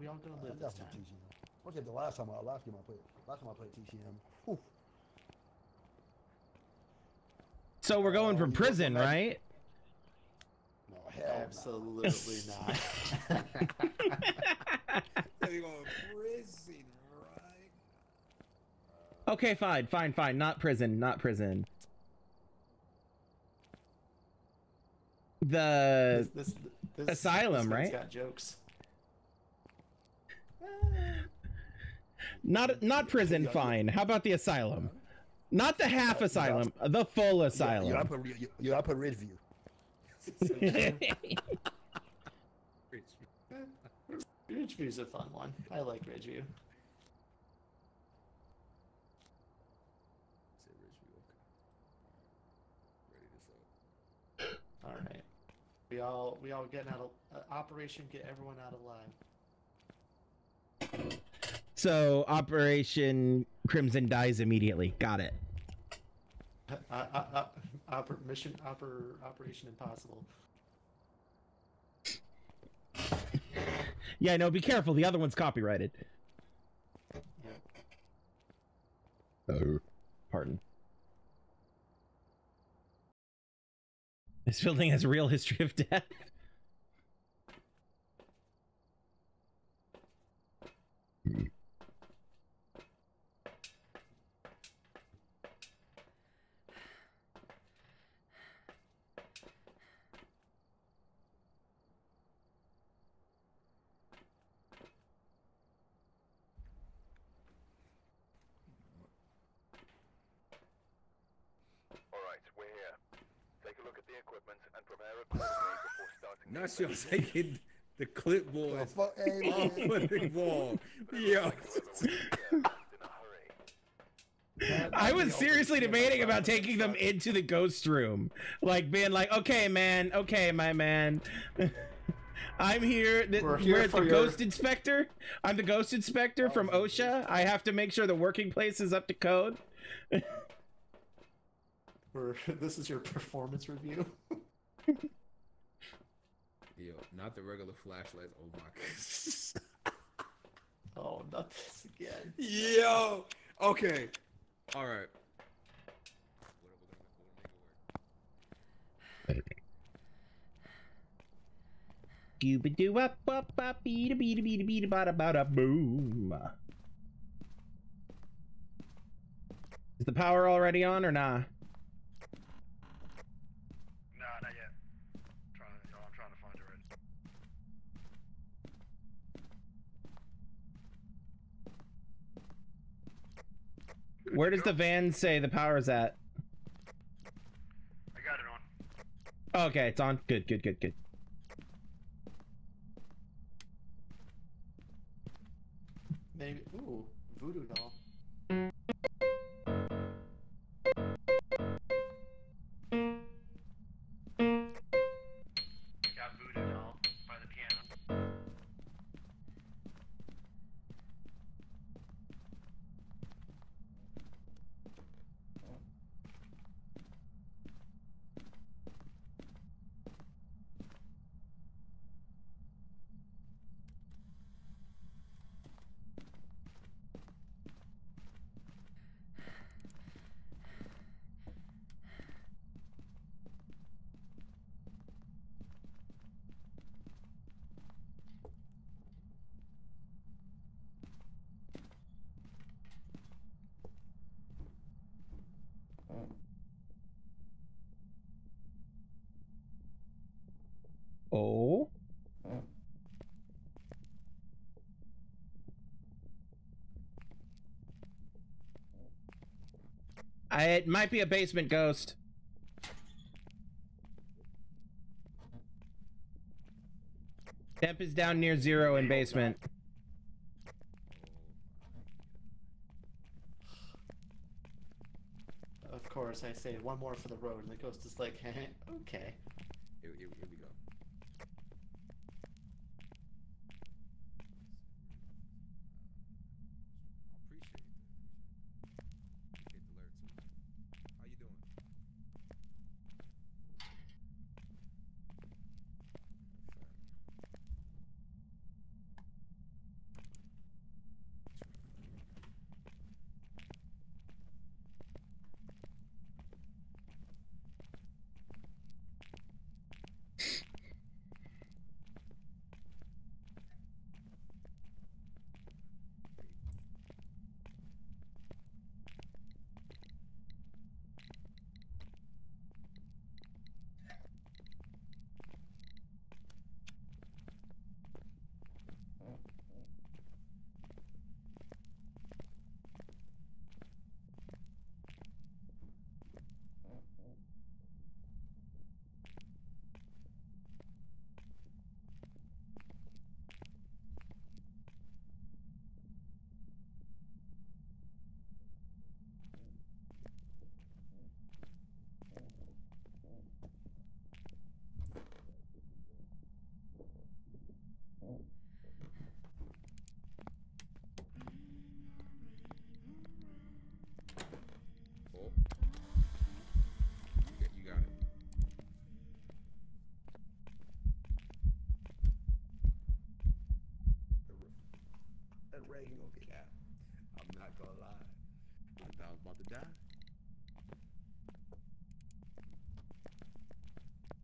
We all gonna live this time. What did the last time I played TCM? Oof. So we're going from prison, right? No, hell absolutely not. So you're going prison, right? Okay, fine. Not prison. The this asylum, right? Got jokes. Not prison, fine. How about the asylum? Not the half asylum, the full asylum. You up a Ridgeview. Ridgeview's a fun one. I like Ridgeview. All right, we all getting out of operation. Get everyone out alive. So Operation Crimson dies immediately. Got it. Operation Impossible. Yeah, no, be careful. The other one's copyrighted. Yeah. Oh, pardon. This building has a real history of death. I'm taking the clipboard off of the wall. Yo. I was seriously debating about taking them into the ghost room. Like, being like, okay, my man. I'm here. We're the ghost inspector. I'm the ghost inspector from OSHA. I have to make sure the working place is up to code. This is your performance review. Yo, not the regular flashlights. Oh my god. Oh, not this again. Yo. Okay. All right. Gooba doo up up up beat a beat a beat a beat about a boom. Is the power already on or nah? Where does the van say the power's at? I got it on. Oh, okay, it's on. Good. Maybe. Ooh, voodoo doll. It might be a basement ghost. Temp is down near zero in basement. Of course, I say one more for the road, and the ghost is like, hey, okay. Here we go. I'm not gonna lie. I thought I was about to die.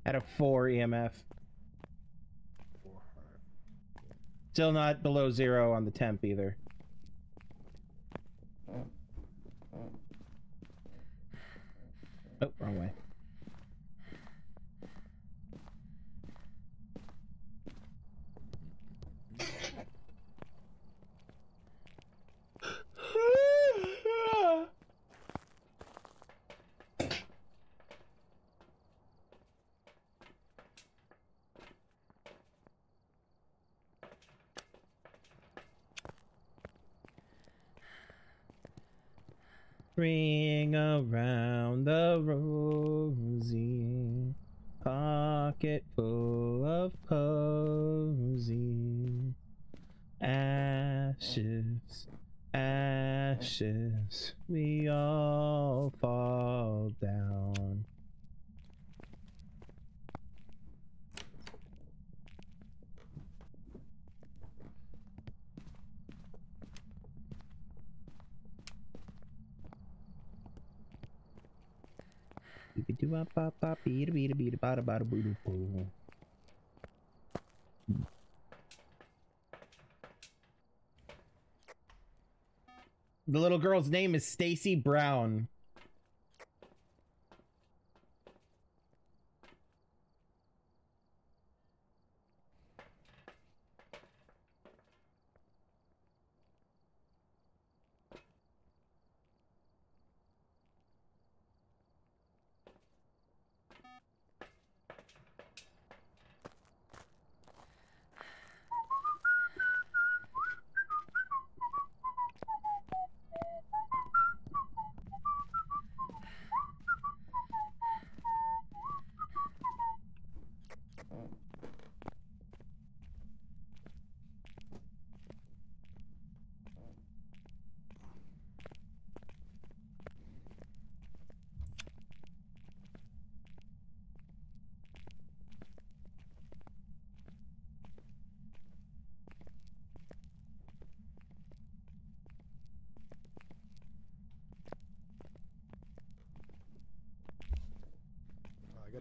At a 4 EMF. Still not below zero on the temp either. Oh, wrong way. Ring around the rosy, pocket full of posy, ashes, ashes, we all fall down. The little girl's name is Stacy Brown.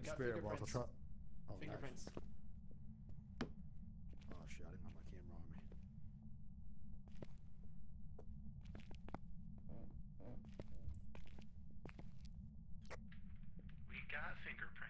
Spirit walls. I'll try. Oh, fingerprints. Nice. Oh shit! I didn't have my camera on me. We got fingerprints.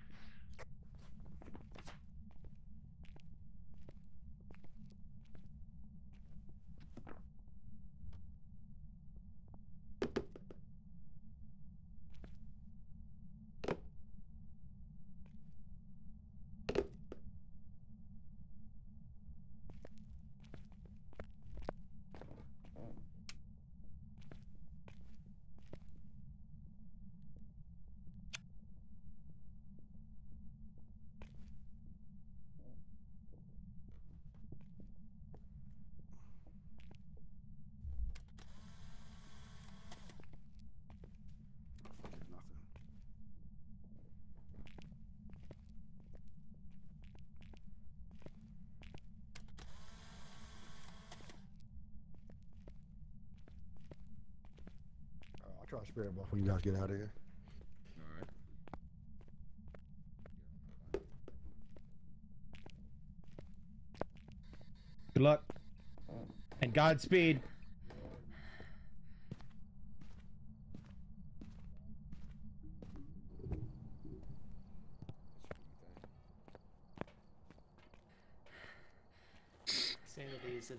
try a spirit box when you guys get out of here. Alright. Good luck. And Godspeed. Sanity's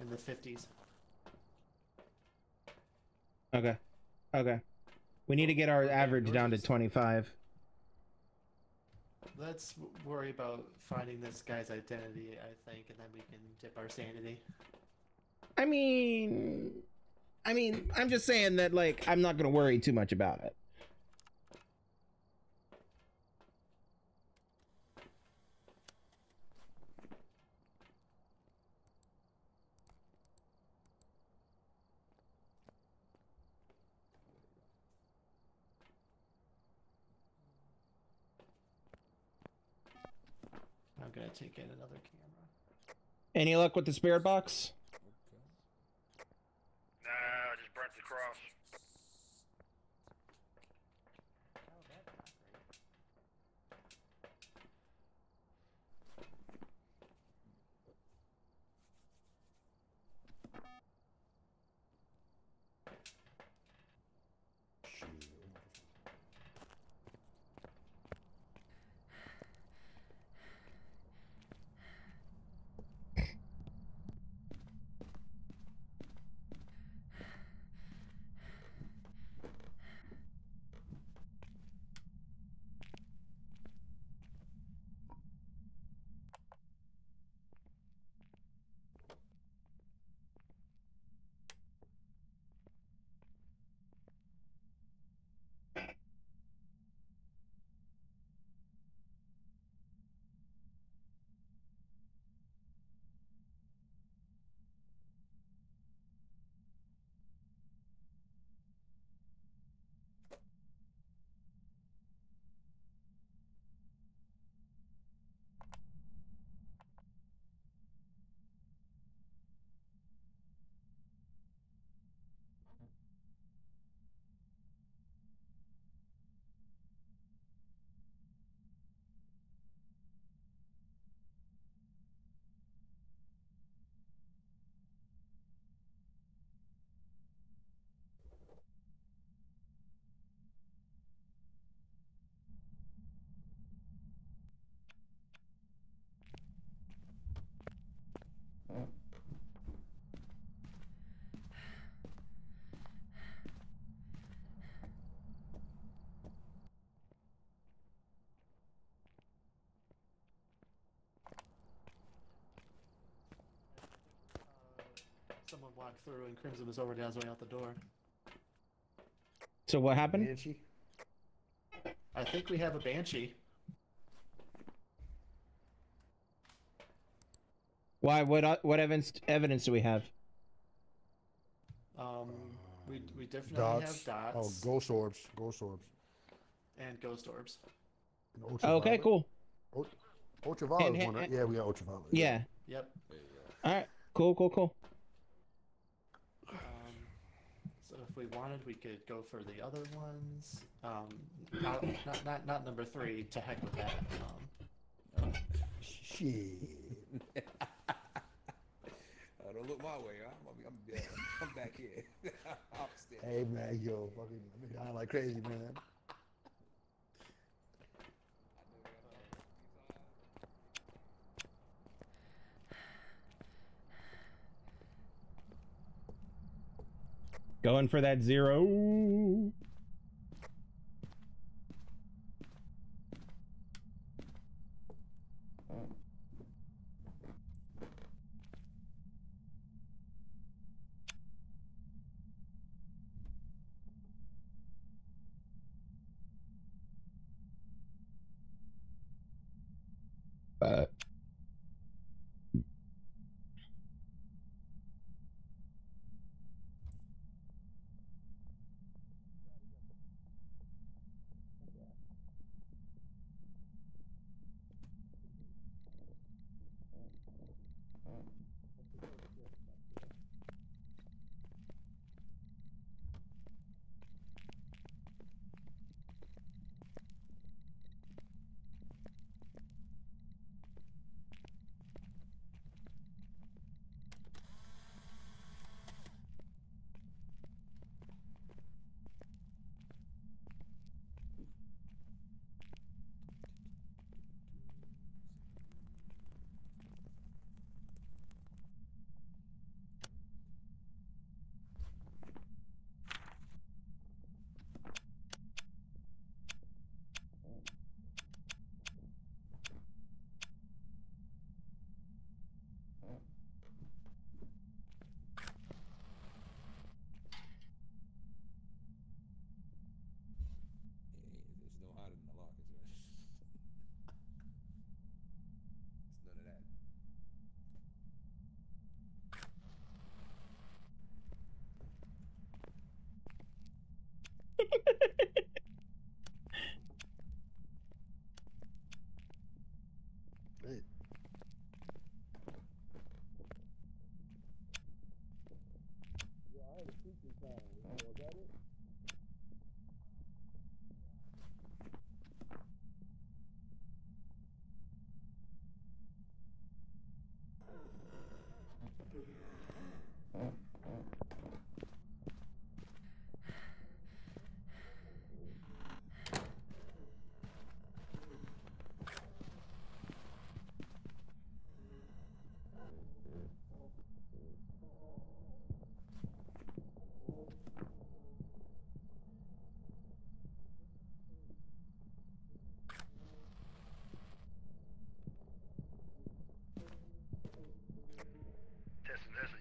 in the 50s. Okay. Okay. We need to get our average down to 25. Let's worry about finding this guy's identity, I think, and then we can dip our sanity. I mean, I'm just saying that, like, I'm not going to worry too much about it. I'm going to take in another camera. Any luck with the spirit box? No, I just burnt the cross. Oh, that's not great. Shoot. Someone walked through and Crimson was already on his way out the door. So what happened? Banshee. I think we have a Banshee. Why? What evidence do we have? We definitely have dots. Oh, ghost orbs. And ghost orbs. And okay, cool. Ultraviolet one, right? Yeah, we got ultraviolet. Yeah. Yep. All right. Cool. So if we wanted, we could go for the other ones. Not number three. To heck with that. Shit. Don't look my way. I'm back here. I'm upstairs. Hey man, yo, fucking, I've been dying like crazy, man. Going for that 0. thing. You know, get it?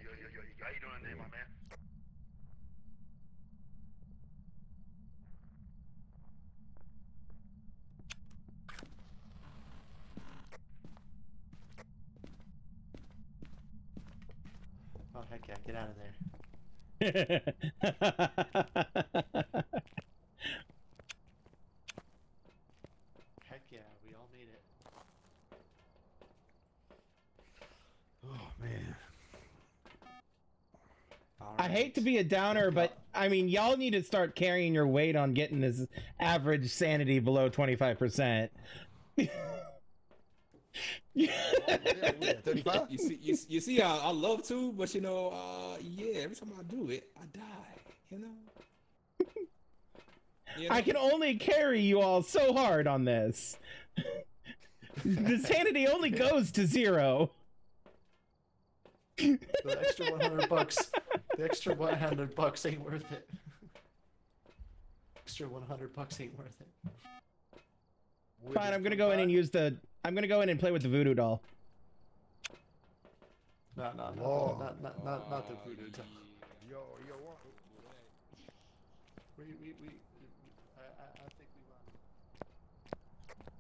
Yo, how you doing today, my man? Oh, heck yeah, get out of there. Heck yeah, we all made it. Oh, man. Right. I hate to be a downer, but I mean, y'all need to start carrying your weight on getting this average sanity below 25%. 35. You see, I love to, but you know, yeah, every time I do it, I die. You know. You know? I can only carry you all so hard on this. The sanity only goes to zero. The extra $100, the extra $100 ain't worth it. Extra $100 ain't worth it. Fine, I'm gonna go in and use the. I'm gonna go in and play with the voodoo doll. No, not the voodoo doll. Yo, what? I think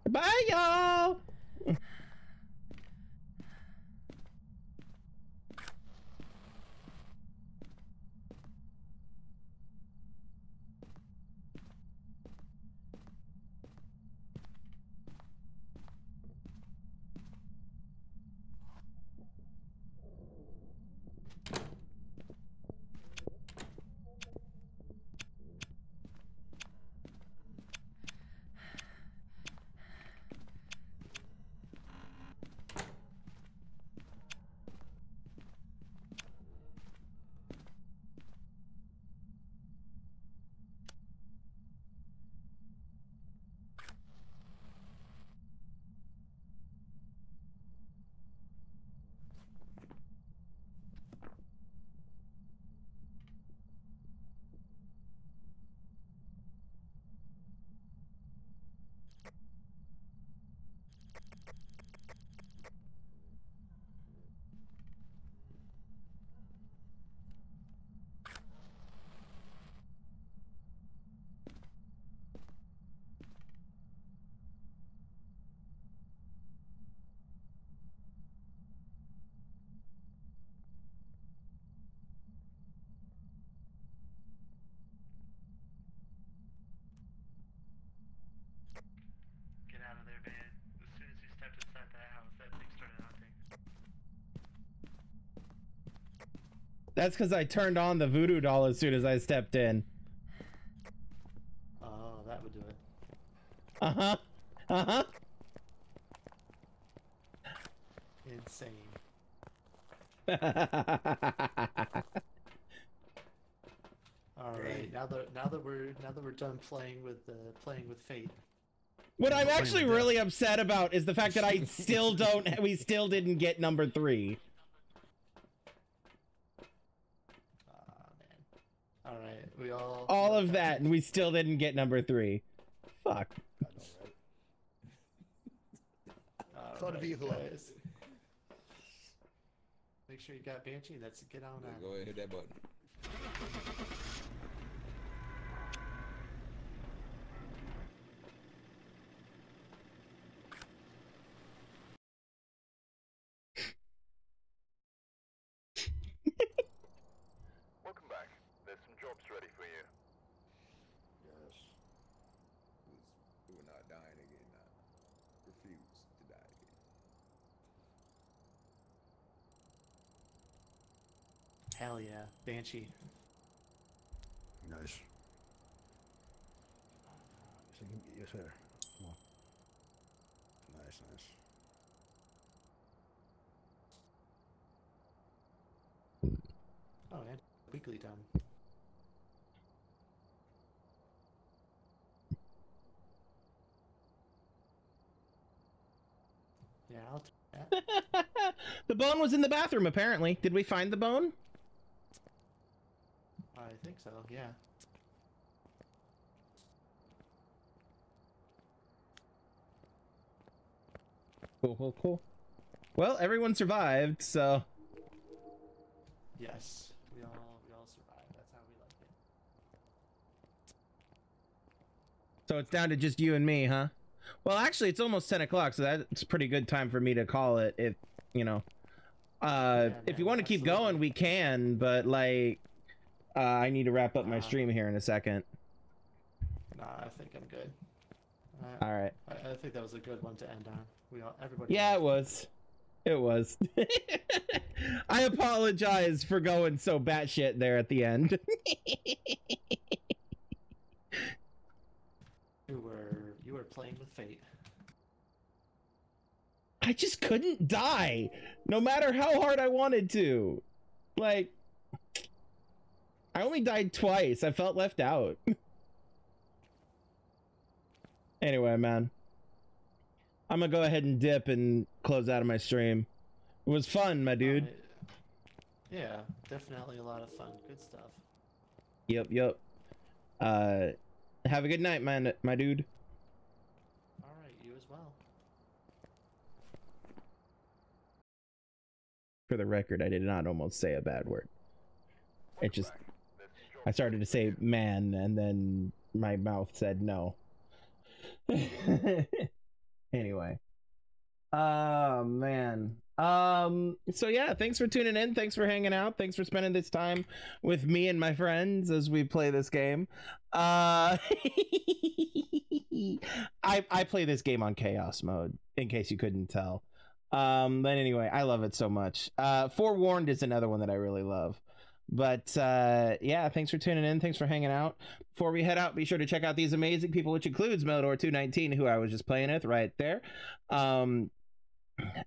we. Bye, y'all. Out of there, man. As soon as you stepped inside that house, that thing started hunting. That's because I turned on the voodoo doll as soon as I stepped in. Oh, that would do it. Uh-huh. Uh-huh. Insane. All right, now that we're done playing with fate. What I'm actually really upset about is the fact that I still don't. We still didn't get number 3. Ah, man. All right, we all. All of that, and we still didn't get number 3. Fuck. I know, right? Thought of evil eyes. Make sure you got Banshee. That's get on that. Go ahead, hit that button. Hell yeah, Banshee. nice. Yes, sir. Come on. Nice, nice. Oh, and weekly done. Yeah, I'll take that. The bone was in the bathroom, apparently. Did we find the bone? I think so, yeah. Cool, cool, cool. Well, everyone survived, so... Yes, we all survived. That's how we like it. So it's down to just you and me, huh? Well, actually, it's almost 10 o'clock, so that's a pretty good time for me to call it, if, you know. Yeah, if you want to keep going, we can, but, like, I need to wrap up my stream here in a second. Nah, I think I'm good. All right. I think that was a good one to end on. Everybody. Yeah, it was. It was. I apologize for going so batshit there at the end. You were playing with fate. I just couldn't die, no matter how hard I wanted to. Like, I only died twice. I felt left out. Anyway, man. I'm gonna go ahead and dip and close out of my stream. It was fun, my dude. Yeah, definitely a lot of fun. Good stuff. Yep, yep. Have a good night, my dude. All right, you as well. For the record, I did not almost say a bad word. It just... I started to say man, and then my mouth said no. Anyway, man, so yeah, thanks for tuning in, thanks for hanging out, thanks for spending this time with me and my friends as we play this game. I play this game on chaos mode, in case you couldn't tell. But anyway, I love it so much. Forewarned is another one that I really love. But yeah, thanks for tuning in, thanks for hanging out. Before we head out, be sure to check out these amazing people, which includes Melidor219, who I was just playing with right there.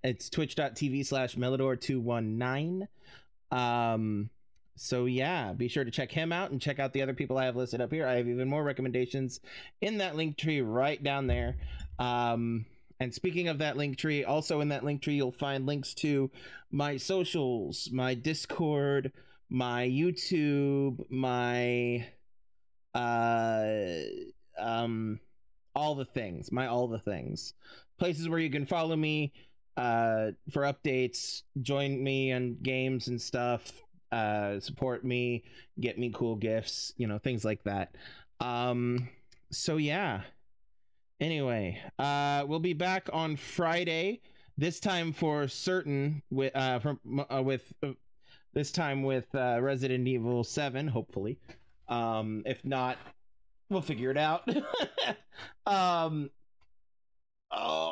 It's twitch.tv/Melidor219. So yeah, be sure to check him out and check out the other people I have listed up here. I have even more recommendations in that link tree right down there. And speaking of that link tree, also in that link tree you'll find links to my socials, my Discord, my YouTube, my all the things, places where you can follow me for updates, join me on games and stuff, support me, get me cool gifts, you know, things like that. So yeah, anyway, we'll be back on Friday this time for certain with Resident Evil 7, hopefully. If not, we'll figure it out. Oh,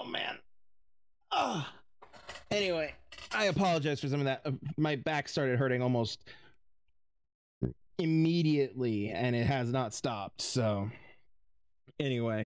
man. Oh. Anyway, I apologize for some of that. My back started hurting almost immediately, and it has not stopped. So, anyway.